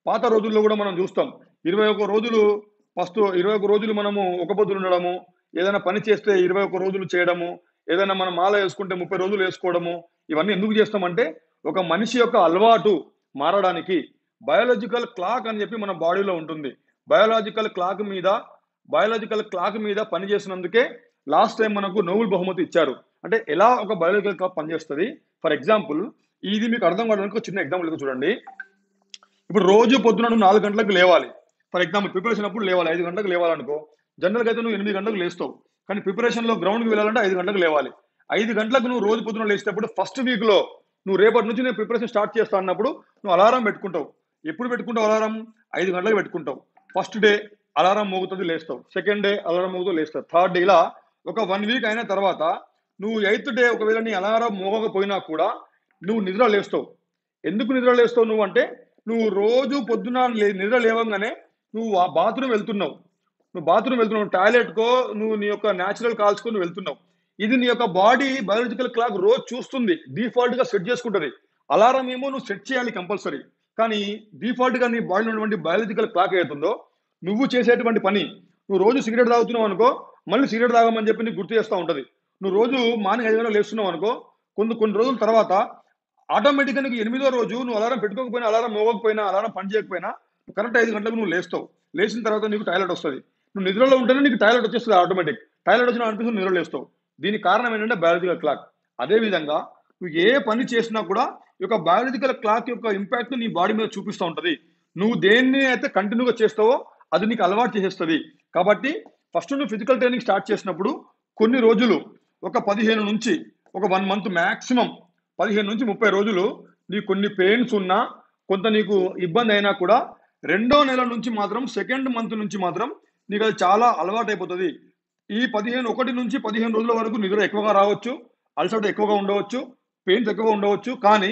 పాత రోజుల్లో కూడా మనం చూస్తాం 21 రోజులు ఫస్ట్ 21 రోజులు మనము ఒక పొద్దులు ఉండడము, ఏదైనా పని చేస్తే 21 రోజులు చేయడము, ఏదైనా మనం మాల వేసుకుంటే 30 రోజులు వేసుకోవడము. ఇవన్నీ ఎందుకు చేస్తామంటే ఒక మనిషి యొక్క అలవాటు మారడానికి. బయాలజికల్ క్లాక్ అని చెప్పి మన బాడీలో ఉంటుంది. బయాలజికల్ క్లాక్ మీద పనిచేసినందుకే లాస్ట్ టైం మనకు నోబెల్ బహుమతి ఇచ్చారు. అంటే ఎలా ఒక బయాలజికల్ క్లాక్ పనిచేస్తుంది, फॉर एग्जांपल ఇది మీకు అర్థం కావడానికి ఒక చిన్న ఎగ్జాంపుల్ ఏదో చూడండి ఇప్పుడు రోజు పొద్దున 4 గంటలకు లేవాలి ఫర్ ఎగ్జాంపుల్ ప్రిపరేషన్ అప్పుడు లేవాలి 5 గంటలకు లేవాలి అనుకో జనరల్ గా అయితే నువ్వు 8 గంటలకు లేస్తావు కానీ ప్రిపరేషన్ లో గ్రౌండ్ కి వెళ్ళాలంటే 5 గంటలకు లేవాలి 5 గంటలకు నువ్వు రోజు పొద్దున లేచేటప్పుడు ఫస్ట్ వీక్ లో నువ్వు రేపటి నుంచి నేను ప్రిపరేషన్ స్టార్ట్ చేస్తా అన్నప్పుడు నువ్వు అలారం పెట్టుకుంటావు ఎప్పుడు పెట్టుకుంటావు అలారం 5 గంటలకు పెట్టుకుంటావు ఫస్ట్ డే అలారం మోగుతది లేస్తావు సెకండ్ డే అలారం మోగుతది లేస్తావు థర్డ్ డే ఇలా ఒక 1 వీక్ అయిన తర్వాత నువ్వు 8th డే ఒకవేళ నీ అలారం మోగకపోయినా కూడా నువ్వు నిద్ర లేస్తావు ఎందుకు నిద్ర లేస్తావు నువ్వు అంటే నువ్వు రోజు పొద్దున నిద్ర లేవంగానే నువ్వు ఆ బాత్రూమ్ వెళ్తున్నావు టాయిలెట్ కో నువ్వు నీ యొక్క నేచురల్ కాల్స్ కో నువ్వు వెళ్తున్నావు ఇది నీ యొక్క బాడీ బయాలజికల్ క్లాక్ రోజు చూస్తుంది డిఫాల్ట్ గా సెట్ చేసుకుంటది అలారం ఏమో నువ్వు సెట్ చేయాలి కంపల్సరీ కానీ డిఫాల్ట్ గా నీ బాడీలో ఉన్నటువంటి బయాలజికల్ క్లాక్ ఏతుందో నువ్వు చేసేటువంటి పని నువ్వు రోజు సిగరెట్ తాగుతున్నావు అనుకో మళ్ళీ సిగరెట్ తాగమని చెప్పి నీకు గుర్తు చేస్తూ ఉంటుంది నువ్వు రోజు మార్నింగ్ 5 గంటలకు లేస్తున్నావు అనుకో కొన్ని రోజుల తర్వాత ఆటోమేటిక్గా నీకు 8వ రోజు నువ్వు అలారం పెట్టుకోకపోయినా అలారం మోగకపోయినా అలారం పని చేయకపోయినా కరెక్ట్ 5 గంటలకు నువ్వు లేస్తావు లేచిన తర్వాత నీకు టాయిలెట్ వస్తుంది నువ్వు నిద్రలో ఉంటేనే నీకు టాయిలెట్ వచ్చేస్తుంది ఆటోమేటిక్ టాయిలెట్ వచ్చిన అనిపిస్తుంది నిద్ర లేస్తావు దీనికి కారణం ఏంటంటే బయాలజికల్ క్లాక్ అదేవిధంగా నువ్వు ఏ పని చేసినా కూడా ఈ యొక్క బయాలజికల్ క్లాక్ యొక్క ఇంపాక్ట్ నీ బాడీ మీద చూపిస్తూ ఉంటుంది నువ్వు దేన్ని అయితే కంటిన్యూగా చేస్తావో అది నీకు అలవాటు చేసేస్తుంది కాబట్టి ఫస్ట్ నువ్వు ఫిజికల్ ట్రైనింగ్ స్టార్ట్ చేసినప్పుడు కొన్ని రోజులు ఒక 15 నుంచి ఒక 1 మంత్ మ్యాక్సిమం 15 నుంచి 30 రోజులు నీకు కొన్ని పెయిన్స్ ఉన్నా కొంత నీకు ఇబ్బంది అయినా కూడా రెండో నెల నుంచి మాత్రం సెకండ్ మంత్ నుంచి మాత్రం నీకు అది చాలా అలవాటు అయిపోతుంది ఈ 1 నుంచి 15 రోజుల వరకు నిద్ర ఎక్కువగా రావచ్చు అలసట ఎక్కువగా ఉండవచ్చు పెయిన్స్ ఎక్కువగా ఉండవచ్చు కానీ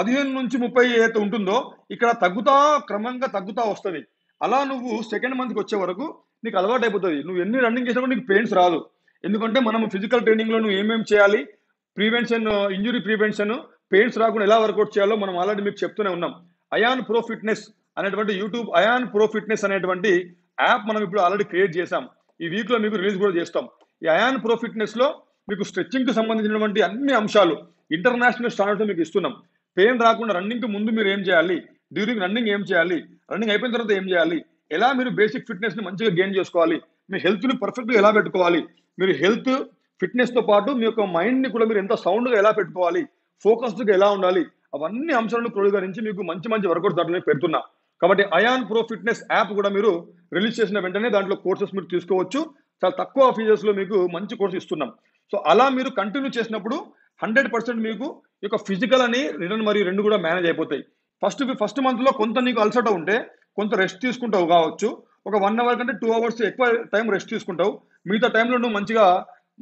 15 నుంచి 30 ఏదైతే ఉంటుందో ఇక్కడ తగ్గుతా క్రమంగా తగ్గుతా వస్తుంది అలా నువ్వు సెకండ్ మంత్కి వచ్చే వరకు నీకు అలవాటు అయిపోతుంది నువ్వు ఎన్ని రన్నింగ్ చేసినా కూడా నీకు పెయిన్స్ రాదు ఎందుకంటే మనం ఫిజికల్ ట్రైనింగ్లో నువ్వు ఏమేమి చేయాలి ప్రివెన్షన్ ఇంజురీ ప్రివెన్షన్ పెయిన్స్ రాకుండా ఎలా వర్కౌట్ చేయాలో మనం ఆల్రెడీ మీకు చెప్తూనే ఉన్నాం అయాన్ ప్రో ఫిట్నెస్ అనేటువంటి యూట్యూబ్ అయాన్ ప్రో ఫిట్నెస్ అనేటువంటి యాప్ మనం ఇప్పుడు ఆల్రెడీ క్రియేట్ చేసాం ఈ వీక్లో మీకు రిలీజ్ కూడా చేస్తాం ఈ అయాన్ ప్రో ఫిట్నెస్లో మీకు స్ట్రెచ్చింగ్కి సంబంధించినటువంటి అన్ని అంశాలు ఇంటర్నేషనల్ స్టాండర్డ్స్ మీకు ఇస్తున్నాం పెయిన్ రాకుండా రన్నింగ్కి ముందు మీరు ఏం చేయాలి డ్యూరింగ్ రన్నింగ్ ఏం చేయాలి రన్నింగ్ అయిపోయిన తర్వాత ఏం చేయాలి ఎలా మీరు బేసిక్ ఫిట్నెస్ని మంచిగా గెయిన్ చేసుకోవాలి మీ హెల్త్ని పర్ఫెక్ట్గా ఎలా పెట్టుకోవాలి మీరు హెల్త్ ఫిట్నెస్తో పాటు మీ యొక్క మైండ్ని కూడా మీరు ఎంత సౌండ్గా ఎలా పెట్టుకోవాలి ఫోకస్డ్గా ఎలా ఉండాలి అవన్నీ అంశాలను క్రోడీకరించి మీకు మంచి మంచి వర్కౌట్స్ దాంట్లో పెడుతున్నా కాబట్టి అయాన్ ప్రో ఫిట్నెస్ యాప్ కూడా మీరు రిలీజ్ చేసిన వెంటనే దాంట్లో కోర్సెస్ మీరు తీసుకోవచ్చు చాలా తక్కువ ఫీజెస్లో మీకు మంచి కోర్సు ఇస్తున్నాం సో అలా మీరు కంటిన్యూ చేసినప్పుడు 100% మీకు యొక్క ఫిజికల్ అని రిటర్న్ మరియు 2 కూడా మేనేజ్ అయిపోతాయి ఫస్ట్ మంత్లో కొంత నీకు అలసట ఉంటే కొంత రెస్ట్ తీసుకుంటావు కావచ్చు ఒక 1 hour కంటే 2 hours ఎక్కువ టైం రెస్ట్ తీసుకుంటావు మిగతా టైంలో నువ్వు మంచిగా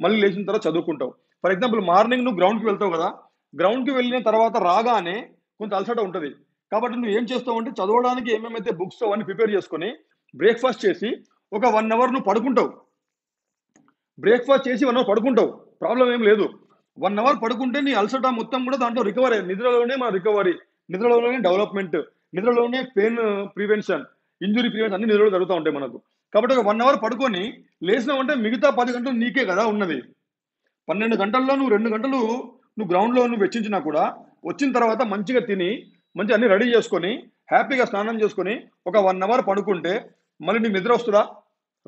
మళ్ళీ లేచిన తర్వాత చదువుకుంటావు ఫర్ ఎగ్జాంపుల్ మార్నింగ్ నువ్వు గ్రౌండ్కి వెళ్తావు కదా గ్రౌండ్కి వెళ్ళిన తర్వాత రాగానే కొంత అలసట ఉంటుంది కాబట్టి నువ్వు ఏం చేస్తావు అంటే చదవడానికి ఏమేమైతే బుక్స్ అవన్నీ ప్రిపేర్ చేసుకొని బ్రేక్ఫాస్ట్ చేసి ఒక 1 hour నువ్వు పడుకుంటావు బ్రేక్ఫాస్ట్ చేసి 1 hour పడుకుంటావు ప్రాబ్లం ఏం లేదు 1 hour పడుకుంటే నీ అలసట మొత్తం కూడా దాంట్లో రికవరీ నిద్రలోనే మన రికవరీ నిద్రలోనే డెవలప్మెంట్ నిద్రలోనే పెయిన్ ప్రివెన్షన్ ఇంజురీ ప్రివెన్షన్ అన్ని నిద్రలో జరుగుతూ ఉంటాయి మనకు కాబట్టి ఒక 1 hour పడుకొని లేచినావంటే మిగతా 10 గంటలు నీకే కదా ఉన్నది 12 గంటల్లో నువ్వు 2 గంటలు నువ్వు గ్రౌండ్లో నువ్వు వెచ్చించినా కూడా వచ్చిన తర్వాత మంచిగా తిని మంచి అన్ని రెడీ చేసుకొని హ్యాపీగా స్నానం చేసుకొని ఒక 1 hour పడుకుంటే మళ్ళీ నీకు నిద్ర వస్తుందా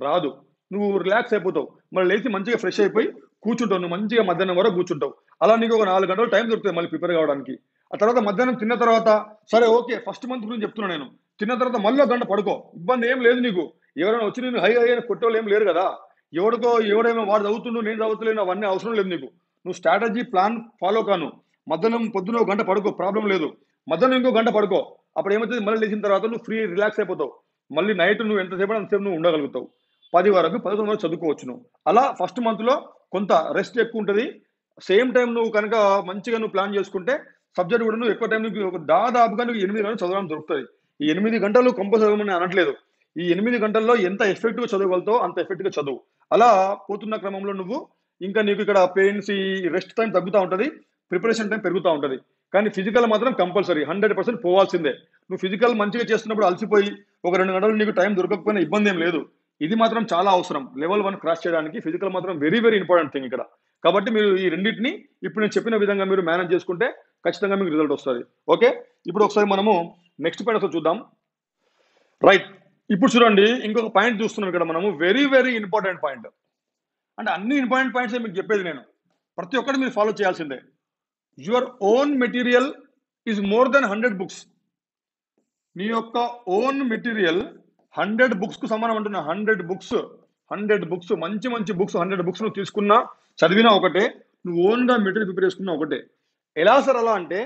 రాదు నువ్వు రిలాక్స్ అయిపోతావు మళ్ళీ లేచి మంచిగా ఫ్రెష్ అయిపోయి కూర్చుంటావు నువ్వు మంచిగా మధ్యాహ్నం వరకు కూర్చుంటావు అలా నీకు ఒక 4 గంటలు టైం దొరుకుతుంది మళ్ళీ ప్రిపేర్ కావడానికి ఆ తర్వాత మధ్యాహ్నం తిన్న తర్వాత సరే ఓకే ఫస్ట్ మంత్ గురించి చెప్తున్నాను నేను తిన్న తర్వాత మళ్ళీ గంట పడుకో ఇబ్బంది ఏం లేదు నీకు ఎవరైనా వచ్చి నేను హై అయిన కొట్టేవాళ్ళు ఏం లేరు కదా ఎవడేమో వాడు చదువుతుండో నేను చదువుతలేను అవన్నీ అవసరం లేదు నీకు నువ్వు స్ట్రాటజీ ప్లాన్ ఫాలో కాను మధ్యాహ్నం పొద్దున 1 గంట పడుకో ప్రాబ్లం లేదు మధ్యాహ్నం ఇంకో గంట పడుకో అప్పుడు ఏమవుతుంది మళ్ళీ లేచిన తర్వాత నువ్వు ఫ్రీ రిలాక్స్ అయిపోతావు మళ్ళీ నైట్ నువ్వు ఎంతసేపు అంతసేపు నువ్వు ఉండగలుగుతావు 10 వరకు 11 వరకు చదువుకోవచ్చు నువ్వు అలా ఫస్ట్ మంత్లో కొంత రెస్ట్ ఎక్కువ ఉంటుంది సేమ్ టైం నువ్వు కనుక మంచిగా నువ్వు ప్లాన్ చేసుకుంటే సబ్జెక్ట్ కూడా నువ్వు ఎక్కువ టైం నువ్వు దాదాపుగా నువ్వు 8 గంటలు చదవడం దొరుకుతుంది ఈ 8 గంటలు కంపల్సరీ అని అనట్లేదు ఈ 8 గంటల్లో ఎంత ఎఫెక్ట్గా చదవగలుగుతావు అంత ఎఫెక్ట్గా చదువు అలా పోతున్న క్రమంలో నువ్వు ఇంకా నీకు ఇక్కడ పెయిన్స్ ఈ రెస్ట్ టైం తగ్గుతూ ఉంటుంది ప్రిపరేషన్ టైం పెరుగుతూ ఉంటుంది కానీ ఫిజికల్ మాత్రం కంపల్సరీ 100% పోవాల్సిందే నువ్వు ఫిజికల్ మంచిగా చేస్తున్నప్పుడు అలసిపోయి ఒక 2 గంటలు నీకు టైం దొరకకపోయినా ఇబ్బంది ఏం లేదు ఇది మాత్రం చాలా అవసరం లెవెల్ 1 క్రాస్ చేయడానికి ఫిజికల్ మాత్రం వెరీ వెరీ ఇంపార్టెంట్ థింగ్ ఇక్కడ కాబట్టి మీరు ఈ రెండింటిని ఇప్పుడు నేను చెప్పిన విధంగా మీరు మేనేజ్ చేసుకుంటే ఖచ్చితంగా మీకు రిజల్ట్ వస్తుంది ఓకే ఇప్పుడు ఒకసారి మనము నెక్స్ట్ పాయింట్ ఒకసారి చూద్దాం రైట్ ఇప్పుడు చూడండి ఇంకొక పాయింట్ చూస్తున్నాం ఇక్కడ మనము వెరీ వెరీ ఇంపార్టెంట్ పాయింట్ అంటే అన్ని ఇంపార్టెంట్ పాయింట్స్ మీకు చెప్పేది నేను ప్రతి ఒక్కటి మీరు ఫాలో చేయాల్సిందే your own material is more than 100 books. नीयोका own material 100 books को समान अंटुना 100 books मंची मंची books 100 books नो तीसुकुन्ना चदिविना ओकटे नु own गा material prepare చేసుకున్నా ఒకటే ఎలా సర్ అలా అంటే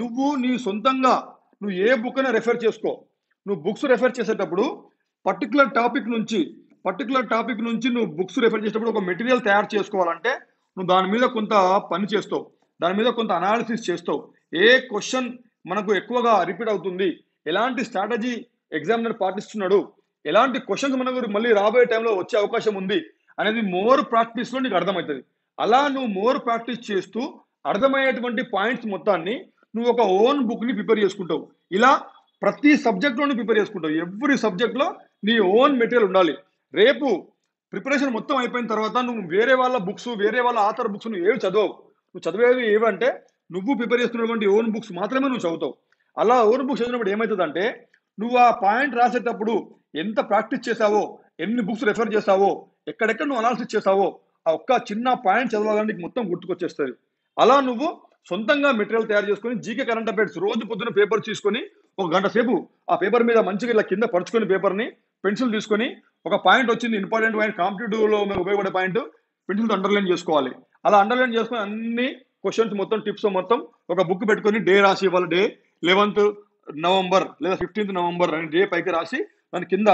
నువ్వు నీ సొంతంగా నువ్వు ఏ బుక్ ని రెఫర్ చేసుకో నువ్వు books రెఫర్ చేసేటప్పుడు పర్టిక్యులర్ టాపిక్ నుంచి నువ్వు books రెఫర్ చేసేటప్పుడు ఒక మెటీరియల్ తయారు చేసుకోవాలంటే నువ్వు దాని మీద కొంత పని చేస్తావు దాని మీద కొంత అనాలిసిస్ చేస్తావు ఏ క్వశ్చన్ మనకు ఎక్కువగా రిపీట్ అవుతుంది ఎలాంటి స్ట్రాటజీ ఎగ్జామినర్ పాటిస్తున్నాడు ఎలాంటి క్వశ్చన్స్ మనకు మళ్ళీ రాబోయే టైం లో వచ్చే అవకాశం ఉంది అనేది మోర్ ప్రాక్టీస్ లో నీకు అర్థమవుతది అలా నువ్వు మోర్ ప్రాక్టీస్ చేస్తూ అర్థమయ్యేటువంటి పాయింట్స్ మొత్తాన్ని నువ్వు ఒక ఓన్ బుక్ ని ప్రిపేర్ చేసుకుంటావు ఇలా ప్రతి సబ్జెక్ట్ లోని ప్రిపేర్ చేసుకుంటావు ఎవ్రీ సబ్జెక్ట్ లో నీ ఓన్ మెటీరియల్ ఉండాలి రేపు ప్రిపరేషన్ మొత్తం అయిపోయిన తర్వాత నువ్వు వేరే వాళ్ళ బుక్స్ వేరే వాళ్ళ ఆథర్ బుక్స్ ను ఏవి చదవవు నువ్వు చదివేవి ఏవంటే నువ్వు ప్రిపేర్ చేస్తున్నటువంటి ఓన్ బుక్స్ మాత్రమే నువ్వు చదువుతావు అలా ఓన్ బుక్స్ చదివినప్పుడు ఏమవుతుందంటే నువ్వు ఆ పాయింట్ రాసేటప్పుడు ఎంత ప్రాక్టీస్ చేసావో ఎన్ని బుక్స్ రెఫర్ చేసావో ఎక్కడెక్కడ నువ్వు అనాలిసిస్ చేసావో ఆ ఒక్క చిన్న పాయింట్ చదవగానే నీకు మొత్తం గుర్తుకొచ్చేస్తుంది అలా నువ్వు సొంతంగా మెటీరియల్ తయారు చేసుకొని జీకే కరెంట్ అఫైర్స్ రోజు పొద్దున పేపర్ తీసుకొని ఒక గంట సేపు ఆ పేపర్ మీద మంచిగా ఇలా కింద పరుచుకొని పేపర్ని పెన్సిల్ తీసుకొని ఒక పాయింట్ వచ్చింది ఇంపార్టెంట్ పాయింట్ కాంపిటేటివ్లో మీకు ఉపయోగపడే పాయింట్ పెన్సిల్తో అండర్లైన్ చేసుకోవాలి అలా అండర్లైన్ చేసుకొని అన్ని క్వశ్చన్స్ మొత్తం టిప్స్ మొత్తం ఒక బుక్ పెట్టుకొని డే రాసి ఇవాళ డే 11th November లేదా 15th November అని డే పైకి రాసి దాని కింద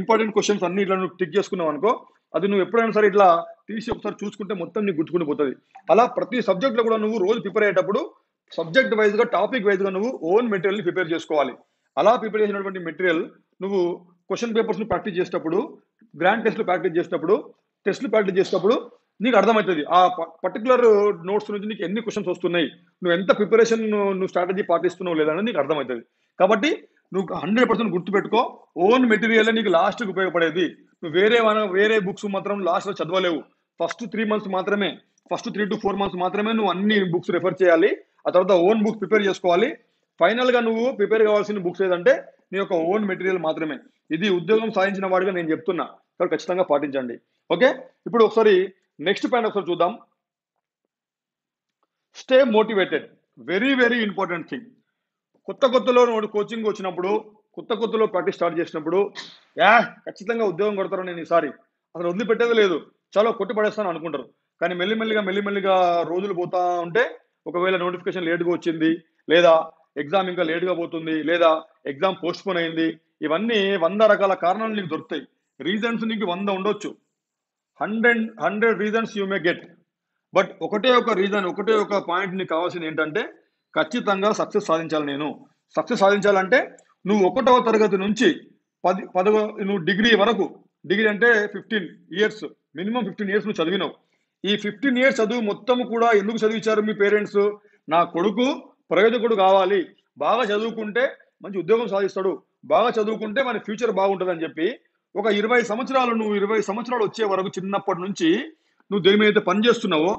ఇంపార్టెంట్ క్వశ్చన్స్ అన్ని ఇట్లా నువ్వు టిక్ చేసుకున్నావు అనుకో అది నువ్వు ఎప్పుడైనా సరే ఇట్లా తీసి ఒకసారి చూసుకుంటే మొత్తం నీకు గుర్తుకుని పోతుంది అలా ప్రతి సబ్జెక్ట్లో కూడా నువ్వు రోజు ప్రిపేర్ అయ్యేటప్పుడు సబ్జెక్ట్ వైజ్గా టాపిక్ వైజ్గా నువ్వు ఓన్ మెటీరియల్ని ప్రిపేర్ చేసుకోవాలి అలా ప్రిపేర్ చేసినటువంటి మెటీరియల్ నువ్వు క్వశ్చన్ పేపర్స్ను ప్రాక్టీస్ చేసేటప్పుడు గ్రాండ్ టెస్ట్లు ప్రాక్టీస్ చేసేటప్పుడు టెస్ట్లు ప్రాక్టీస్ చేసేటప్పుడు నీకు అర్థమవుతుంది ఆ పర్టికులర్ నోట్స్ నుంచి నీకు ఎన్ని క్వశ్చన్స్ వస్తున్నాయి నువ్వు ఎంత ప్రిపరేషన్ నువ్వు స్ట్రాటజీ పాటిస్తున్నావు లేదనేది నీకు అర్థమవుతుంది కాబట్టి నువ్వు 100% గుర్తుపెట్టుకో ఓన్ మెటీరియల్ నీకు లాస్ట్కి ఉపయోగపడేది నువ్వు వేరే బుక్స్ మాత్రం లాస్ట్లో చదవలేవు ఫస్ట్ 3 to 4 months మాత్రమే నువ్వు అన్ని బుక్స్ రెఫర్ చేయాలి ఆ తర్వాత ఓన్ బుక్స్ ప్రిపేర్ చేసుకోవాలి ఫైనల్గా నువ్వు ప్రిపేర్ కావాల్సిన బుక్స్ ఏదంటే నీ యొక్క ఓన్ మెటీరియల్ మాత్రమే ఇది ఉద్యోగం సాధించిన వాడిగా నేను చెప్తున్నా కాబట్టి ఖచ్చితంగా పాటించండి ఓకే ఇప్పుడు ఒకసారి నెక్స్ట్ పాయింట్ ఒకసారి చూద్దాం stay motivated very very important thing కొత్తలో కోచింగ్ వచ్చినప్పుడు కొత్తలో ప్రాక్టీస్ స్టార్ట్ చేసినప్పుడు ఖచ్చితంగా ఉద్యోగం కొడతారు నేను ఈసారి అసలు వదిలిపెట్టేది లేదు చాలా కొట్టి పడేస్తాను అనుకుంటారు కానీ మెల్లిమెల్లిగా రోజులు పోతా ఉంటే ఒకవేళ నోటిఫికేషన్ లేట్గా వచ్చింది లేదా ఎగ్జామ్ ఇంకా లేట్గా పోతుంది లేదా ఎగ్జామ్ పోస్ట్పోన్ అయింది ఇవన్నీ 100 రకాల కారణాలు నీకు దొరుకుతాయి రీజన్స్ నీకు 100 ఉండొచ్చు 100 reasons you may get but ఒకటే ఒక పాయింట్ నీకు కావాల్సింది ఏంటంటే ఖచ్చితంగా సక్సెస్ సాధించాలంటే నువ్వు 1వ తరగతి నుంచి 10 నువ్వు డిగ్రీ వరకు డిగ్రీ అంటే 15 years మినిమం 15 years నువ్వు చదివినావు ఈ 15 years చదువు మొత్తం కూడా ఎందుకు చదివించారు మీ పేరెంట్స్ నా కొడుకు ప్రయోజకుడు కావాలి బాగా చదువుకుంటే మంచి ఉద్యోగం సాధిస్తాడు బాగా చదువుకుంటే మన ఫ్యూచర్ బాగుంటుంది అని చెప్పి ఒక 20 సంవత్సరాలు నువ్వు 20 సంవత్సరాలు వచ్చే వరకు చిన్నప్పటి నుంచి నువ్వు దేని మీద అయితే పనిచేస్తున్నావో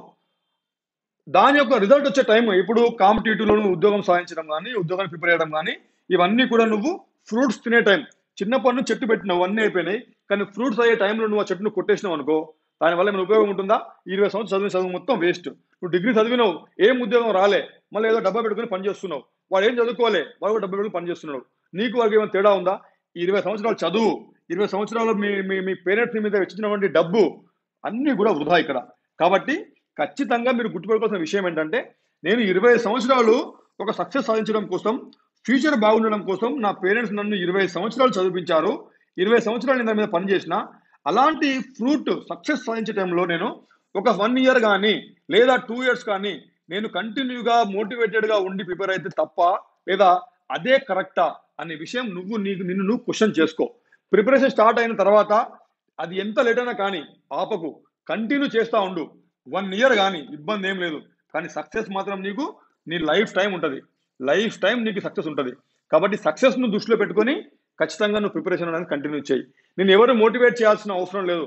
దాని యొక్క రిజల్ట్ వచ్చే టైం ఇప్పుడు కాంపిటేటివ్లో నువ్వు ఉద్యోగం సాధించడం కానీ ఉద్యోగాన్ని ప్రిపేర్ చేయడం కానీ ఇవన్నీ కూడా నువ్వు ఫ్రూట్స్ తినే టైం చిన్నప్పటి నుంచి చెట్టు పెట్టినావు అన్నీ అయిపోయినాయి కానీ ఫ్రూట్స్ అయ్యే టైంలో నువ్వు ఆ చెట్టును కొట్టేసినావు అనుకో దానివల్ల ఏమైనా ఉపయోగం ఉంటుందా 20 సంవత్సరాలు చదివిన మొత్తం వేస్ట్ నువ్వు డిగ్రీ చదివినావు ఏం ఉద్యోగం రాలే మళ్ళీ ఏదో డబ్బా పెట్టుకుని పనిచేస్తున్నావు వాడు ఏం చదువుకోవాలి వాడు డబ్బా పెట్టుకుని పనిచేస్తున్నాడు నీకు వాడికి ఏమైనా తేడా ఉందా 20 సంవత్సరాలు చదువు 20 సంవత్సరాలు మీ మీ పేరెంట్స్ మీద వచ్చినటువంటి డబ్బు అన్నీ కూడా వృధా ఇక్కడ కాబట్టి ఖచ్చితంగా మీరు గుర్తుపెట్టుకోవాల్సిన విషయం ఏంటంటే నేను 20 సంవత్సరాలు ఒక సక్సెస్ సాధించడం కోసం ఫ్యూచర్ బాగుండడం కోసం నా పేరెంట్స్ నన్ను 20 సంవత్సరాలు చదివించారు 20 సంవత్సరాలు నేను దాని మీద పనిచేసిన అలాంటి ఫ్రూట్ సక్సెస్ సాధించే టైంలో నేను ఒక 1 year కానీ లేదా 2 years కానీ నేను కంటిన్యూగా మోటివేటెడ్గా ఉండి ప్రిపేర్ అయితే తప్ప లేదా అదే కరెక్టా అనే విషయం నిన్ను నువ్వు క్వశ్చన్ చేసుకో ప్రిపరేషన్ స్టార్ట్ అయిన తర్వాత అది ఎంత లేట్ అయినా కానీ ఆపకు కంటిన్యూ చేస్తూ ఉండు 1 year కానీ ఇబ్బంది ఏం లేదు కానీ సక్సెస్ మాత్రం నీకు నీ లైఫ్ టైం నీకు సక్సెస్ ఉంటుంది కాబట్టి సక్సెస్ను దృష్టిలో పెట్టుకొని ఖచ్చితంగా నువ్వు ప్రిపరేషన్ అనేది కంటిన్యూ చేయి నేను ఎవరు మోటివేట్ చేయాల్సిన అవసరం లేదు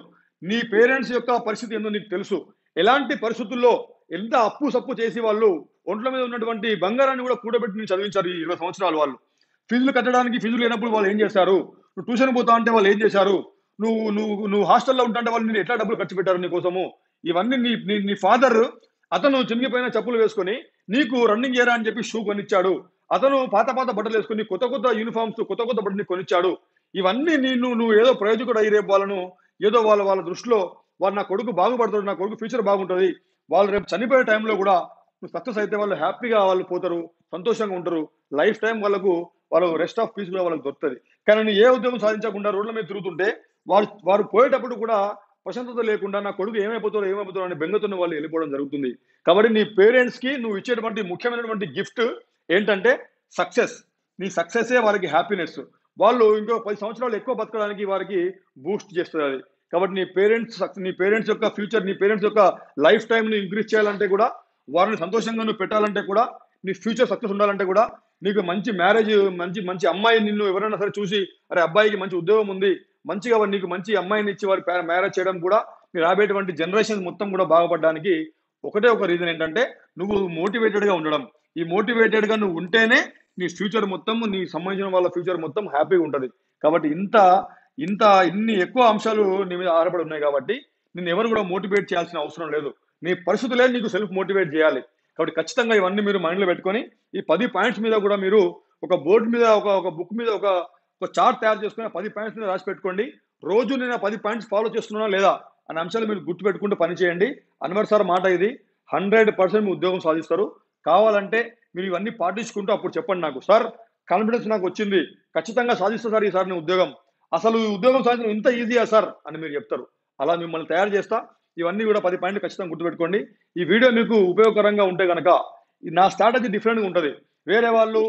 నీ పేరెంట్స్ యొక్క పరిస్థితి ఏందో నీకు తెలుసు ఎలాంటి పరిస్థితుల్లో ఎంత అప్పు సప్పు చేసి వాళ్ళు ఒంట్ల మీద ఉన్నటువంటి బంగారాన్ని కూడా కూడబెట్టి నేను చదివించారు 20 సంవత్సరాలు వాళ్ళు ఫీజులు కట్టడానికి ఫీజులు లేనప్పుడు వాళ్ళు ఏం చేశారు నువ్వు ట్యూషన్ పోతా అంటే వాళ్ళు ఏం చేశారు నువ్వు హాస్టల్లో ఉంటా అంటే వాళ్ళు నేను ఎట్లా డబ్బులు ఖర్చు పెట్టారు నీ కోసము ఇవన్నీ నీ ఫాదర్ అతను చినిగిపోయిన చెప్పులు వేసుకొని నీకు రన్నింగ్ చేయరా అని చెప్పి షూ కొనిచ్చాడు. అతను పాత బట్టలు వేసుకొని కొత్త యూనిఫామ్స్ కొత్త బట్టని కొనిచ్చాడు. ఇవన్నీ నువ్వు ఏదో ప్రయోజకుడు అయ్యి రేపు వాళ్ళను ఏదో వాళ్ళ దృష్టిలో వాళ్ళు నా కొడుకు బాగుపడతాడు, నా కొడుకు ఫ్యూచర్ బాగుంటుంది, వాళ్ళు రేపు చనిపోయే టైంలో కూడా నువ్వు సక్సెస్ అయితే వాళ్ళు హ్యాపీగా వాళ్ళు పోతారు, సంతోషంగా ఉంటారు, లైఫ్ టైం వాళ్ళు రెస్ట్ ఆఫ్ పీస్ కూడా వాళ్ళకి దొరుకుతుంది. కానీ నువ్వు ఏ ఉద్యోగం సాధించకుండా రోడ్ల మీద తిరుగుతుంటే వారు పోయేటప్పుడు కూడా ప్రశాంతత లేకుండా నా కొడుకు ఏమైపోతారో అని బెంగతోనే వాళ్ళు వెళ్ళిపోవడం జరుగుతుంది. కాబట్టి నీ పేరెంట్స్ కి నువ్వు ఇచ్చేటువంటి ముఖ్యమైనటువంటి గిఫ్ట్ ఏంటంటే సక్సెస్. నీ సక్సెసే వారికి హ్యాపీనెస్, వాళ్ళు ఇంకో 10 సంవత్సరాలు ఎక్కువ బతకడానికి వారికి బూస్ట్ చేస్తుంది అది. కాబట్టి నీ పేరెంట్స్ యొక్క ఫ్యూచర్, నీ పేరెంట్స్ యొక్క లైఫ్ టైం ని ఇంక్రీజ్ చేయాలంటే కూడా, వారిని సంతోషంగా నువ్వు పెట్టాలంటే కూడా, నీ ఫ్యూచర్ సక్సెస్ ఉండాలంటే కూడా, నీకు మంచి మ్యారేజ్, మంచి అమ్మాయి నిన్ను ఎవరైనా సరే చూసి అరే అబ్బాయికి మంచి ఉద్యోగం ఉంది, మంచిగా నీకు మంచి అమ్మాయిని ఇచ్చి వారి మ్యారేజ్ చేయడం కూడా మీరు రాబోయేటువంటి జనరేషన్ మొత్తం కూడా బాగుపడడానికి ఒకటే ఒక రీజన్ ఏంటంటే నువ్వు మోటివేటెడ్ గా ఉండడం. ఈ మోటివేటెడ్ గా నువ్వు ఉంటేనే నీ ఫ్యూచర్ మొత్తం, నీ సంబంధించిన వాళ్ళ ఫ్యూచర్ మొత్తం హ్యాపీగా ఉంటుంది. కాబట్టి ఇన్ని ఎక్కువ అంశాలు నీ మీద ఆధారపడి ఉన్నాయి కాబట్టి నిన్ను ఎవరు కూడా మోటివేట్ చేయాల్సిన అవసరం లేదు, నీ పరిస్థితులే నీకు సెల్ఫ్ మోటివేట్ చేయాలి. కాబట్టి ఖచ్చితంగా ఇవన్నీ మీరు మైండ్లో పెట్టుకొని ఈ 10 పాయింట్స్ మీద కూడా మీరు ఒక బోర్డు మీద ఒక బుక్ మీద ఒక చార్ట్ తయారు చేసుకుని 10 పాయింట్స్ మీద రాసి పెట్టుకోండి. రోజు నేను 10 పాయింట్స్ ఫాలో చేస్తున్నా లేదా అనే అంశాలు మీరు గుర్తు పెట్టుకుంటూ పనిచేయండి. అన్వర్ సార్ మాట ఇది, 100% మీ ఉద్యోగం సాధిస్తారు. కావాలంటే మీరు ఇవన్నీ పాటించుకుంటూ అప్పుడు చెప్పండి నాకు, సార్ కాన్ఫిడెన్స్ నాకు వచ్చింది, ఖచ్చితంగా సాధిస్తా సార్ ఈసారి నేను ఉద్యోగం, అసలు ఈ ఉద్యోగం సాధించడం ఇంత ఈజీయా సార్ అని మీరు చెప్తారు. అలా మిమ్మల్ని తయారు చేస్తా. ఇవన్నీ కూడా 10 పాయింట్లు ఖచ్చితంగా గుర్తుపెట్టుకోండి. ఈ వీడియో మీకు ఉపయోగకరంగా ఉంటే కనుక, నా స్ట్రాటజీ డిఫరెంట్గా ఉంటుంది, వేరే వాళ్ళు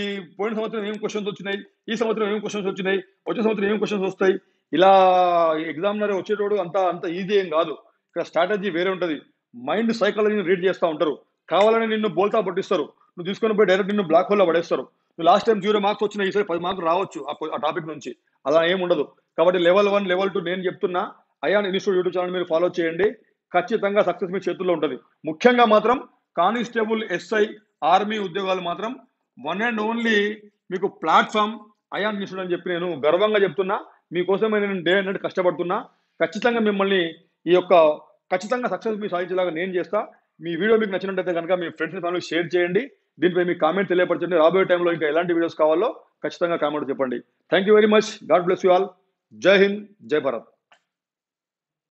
ఈ పోయిన సంవత్సరం ఏం క్వశ్చన్స్ వచ్చినాయి, ఈ సంవత్సరం ఏం క్వశ్చన్స్ వచ్చినాయి, వచ్చే సంవత్సరం ఏం క్వశ్చన్స్ వస్తాయి, ఇలా ఎగ్జామినర్ వచ్చేటోడు అంత ఈజీ ఏం కాదు. ఇక్కడ స్ట్రాటజీ వేరే ఉంటుంది, మైండ్ సైకాలజీని రీడ్ చేస్తూ ఉంటారు, కావాలని నిన్ను బోల్తా పట్టిస్తారు, నువ్వు తీసుకొని పోయి డైరెక్ట్ నిన్ను బ్లాక్ హోల్లో పడేస్తారు. నువ్వు లాస్ట్ టైం 0 మార్క్స్ వచ్చినాయి, ఈసారి 10 మార్కులు రావచ్చు ఆ టాపిక్ నుంచి, అలా ఏం ఉండదు. కాబట్టి లెవెల్ 1, లెవెల్ 2 నేను చెప్తున్నా అయాన్ ఇన్స్టిట్యూట్ యూట్యూబ్ ఛానల్ మీరు ఫాలో చేయండి, ఖచ్చితంగా సక్సెస్ మీ చేతుల్లో ఉంటుంది. ముఖ్యంగా మాత్రం కానిస్టేబుల్, SI, ఆర్మీ ఉద్యోగాలు మాత్రం 1 and only మీకు ప్లాట్ఫామ్ అయాన్ ఇన్స్టిట్యూట్ అని చెప్పి నేను గర్వంగా చెప్తున్నా. మీకోసమే నేను డే అండ్ నైట్ కష్టపడుతున్నా. ఖచ్చితంగా మిమ్మల్ని ఈ యొక్క ఖచ్చితంగా సక్సెస్ మీ సాధించేలాగా నేను చేస్తా. మీ వీడియో మీకు నచ్చినట్టయితే కనుక మీ ఫ్రెండ్స్ ఫ్యామిలీకి షేర్ చేయండి, దీనిపై మీ కామెంట్ తెలియపరచండి. రాబోయే టైంలో ఇంకా ఎలాంటి వీడియోస్ కావాలో ఖచ్చితంగా కామెంట్ చెప్పండి. Thank you very much. God bless you all. జై హింద్, జై భారత్.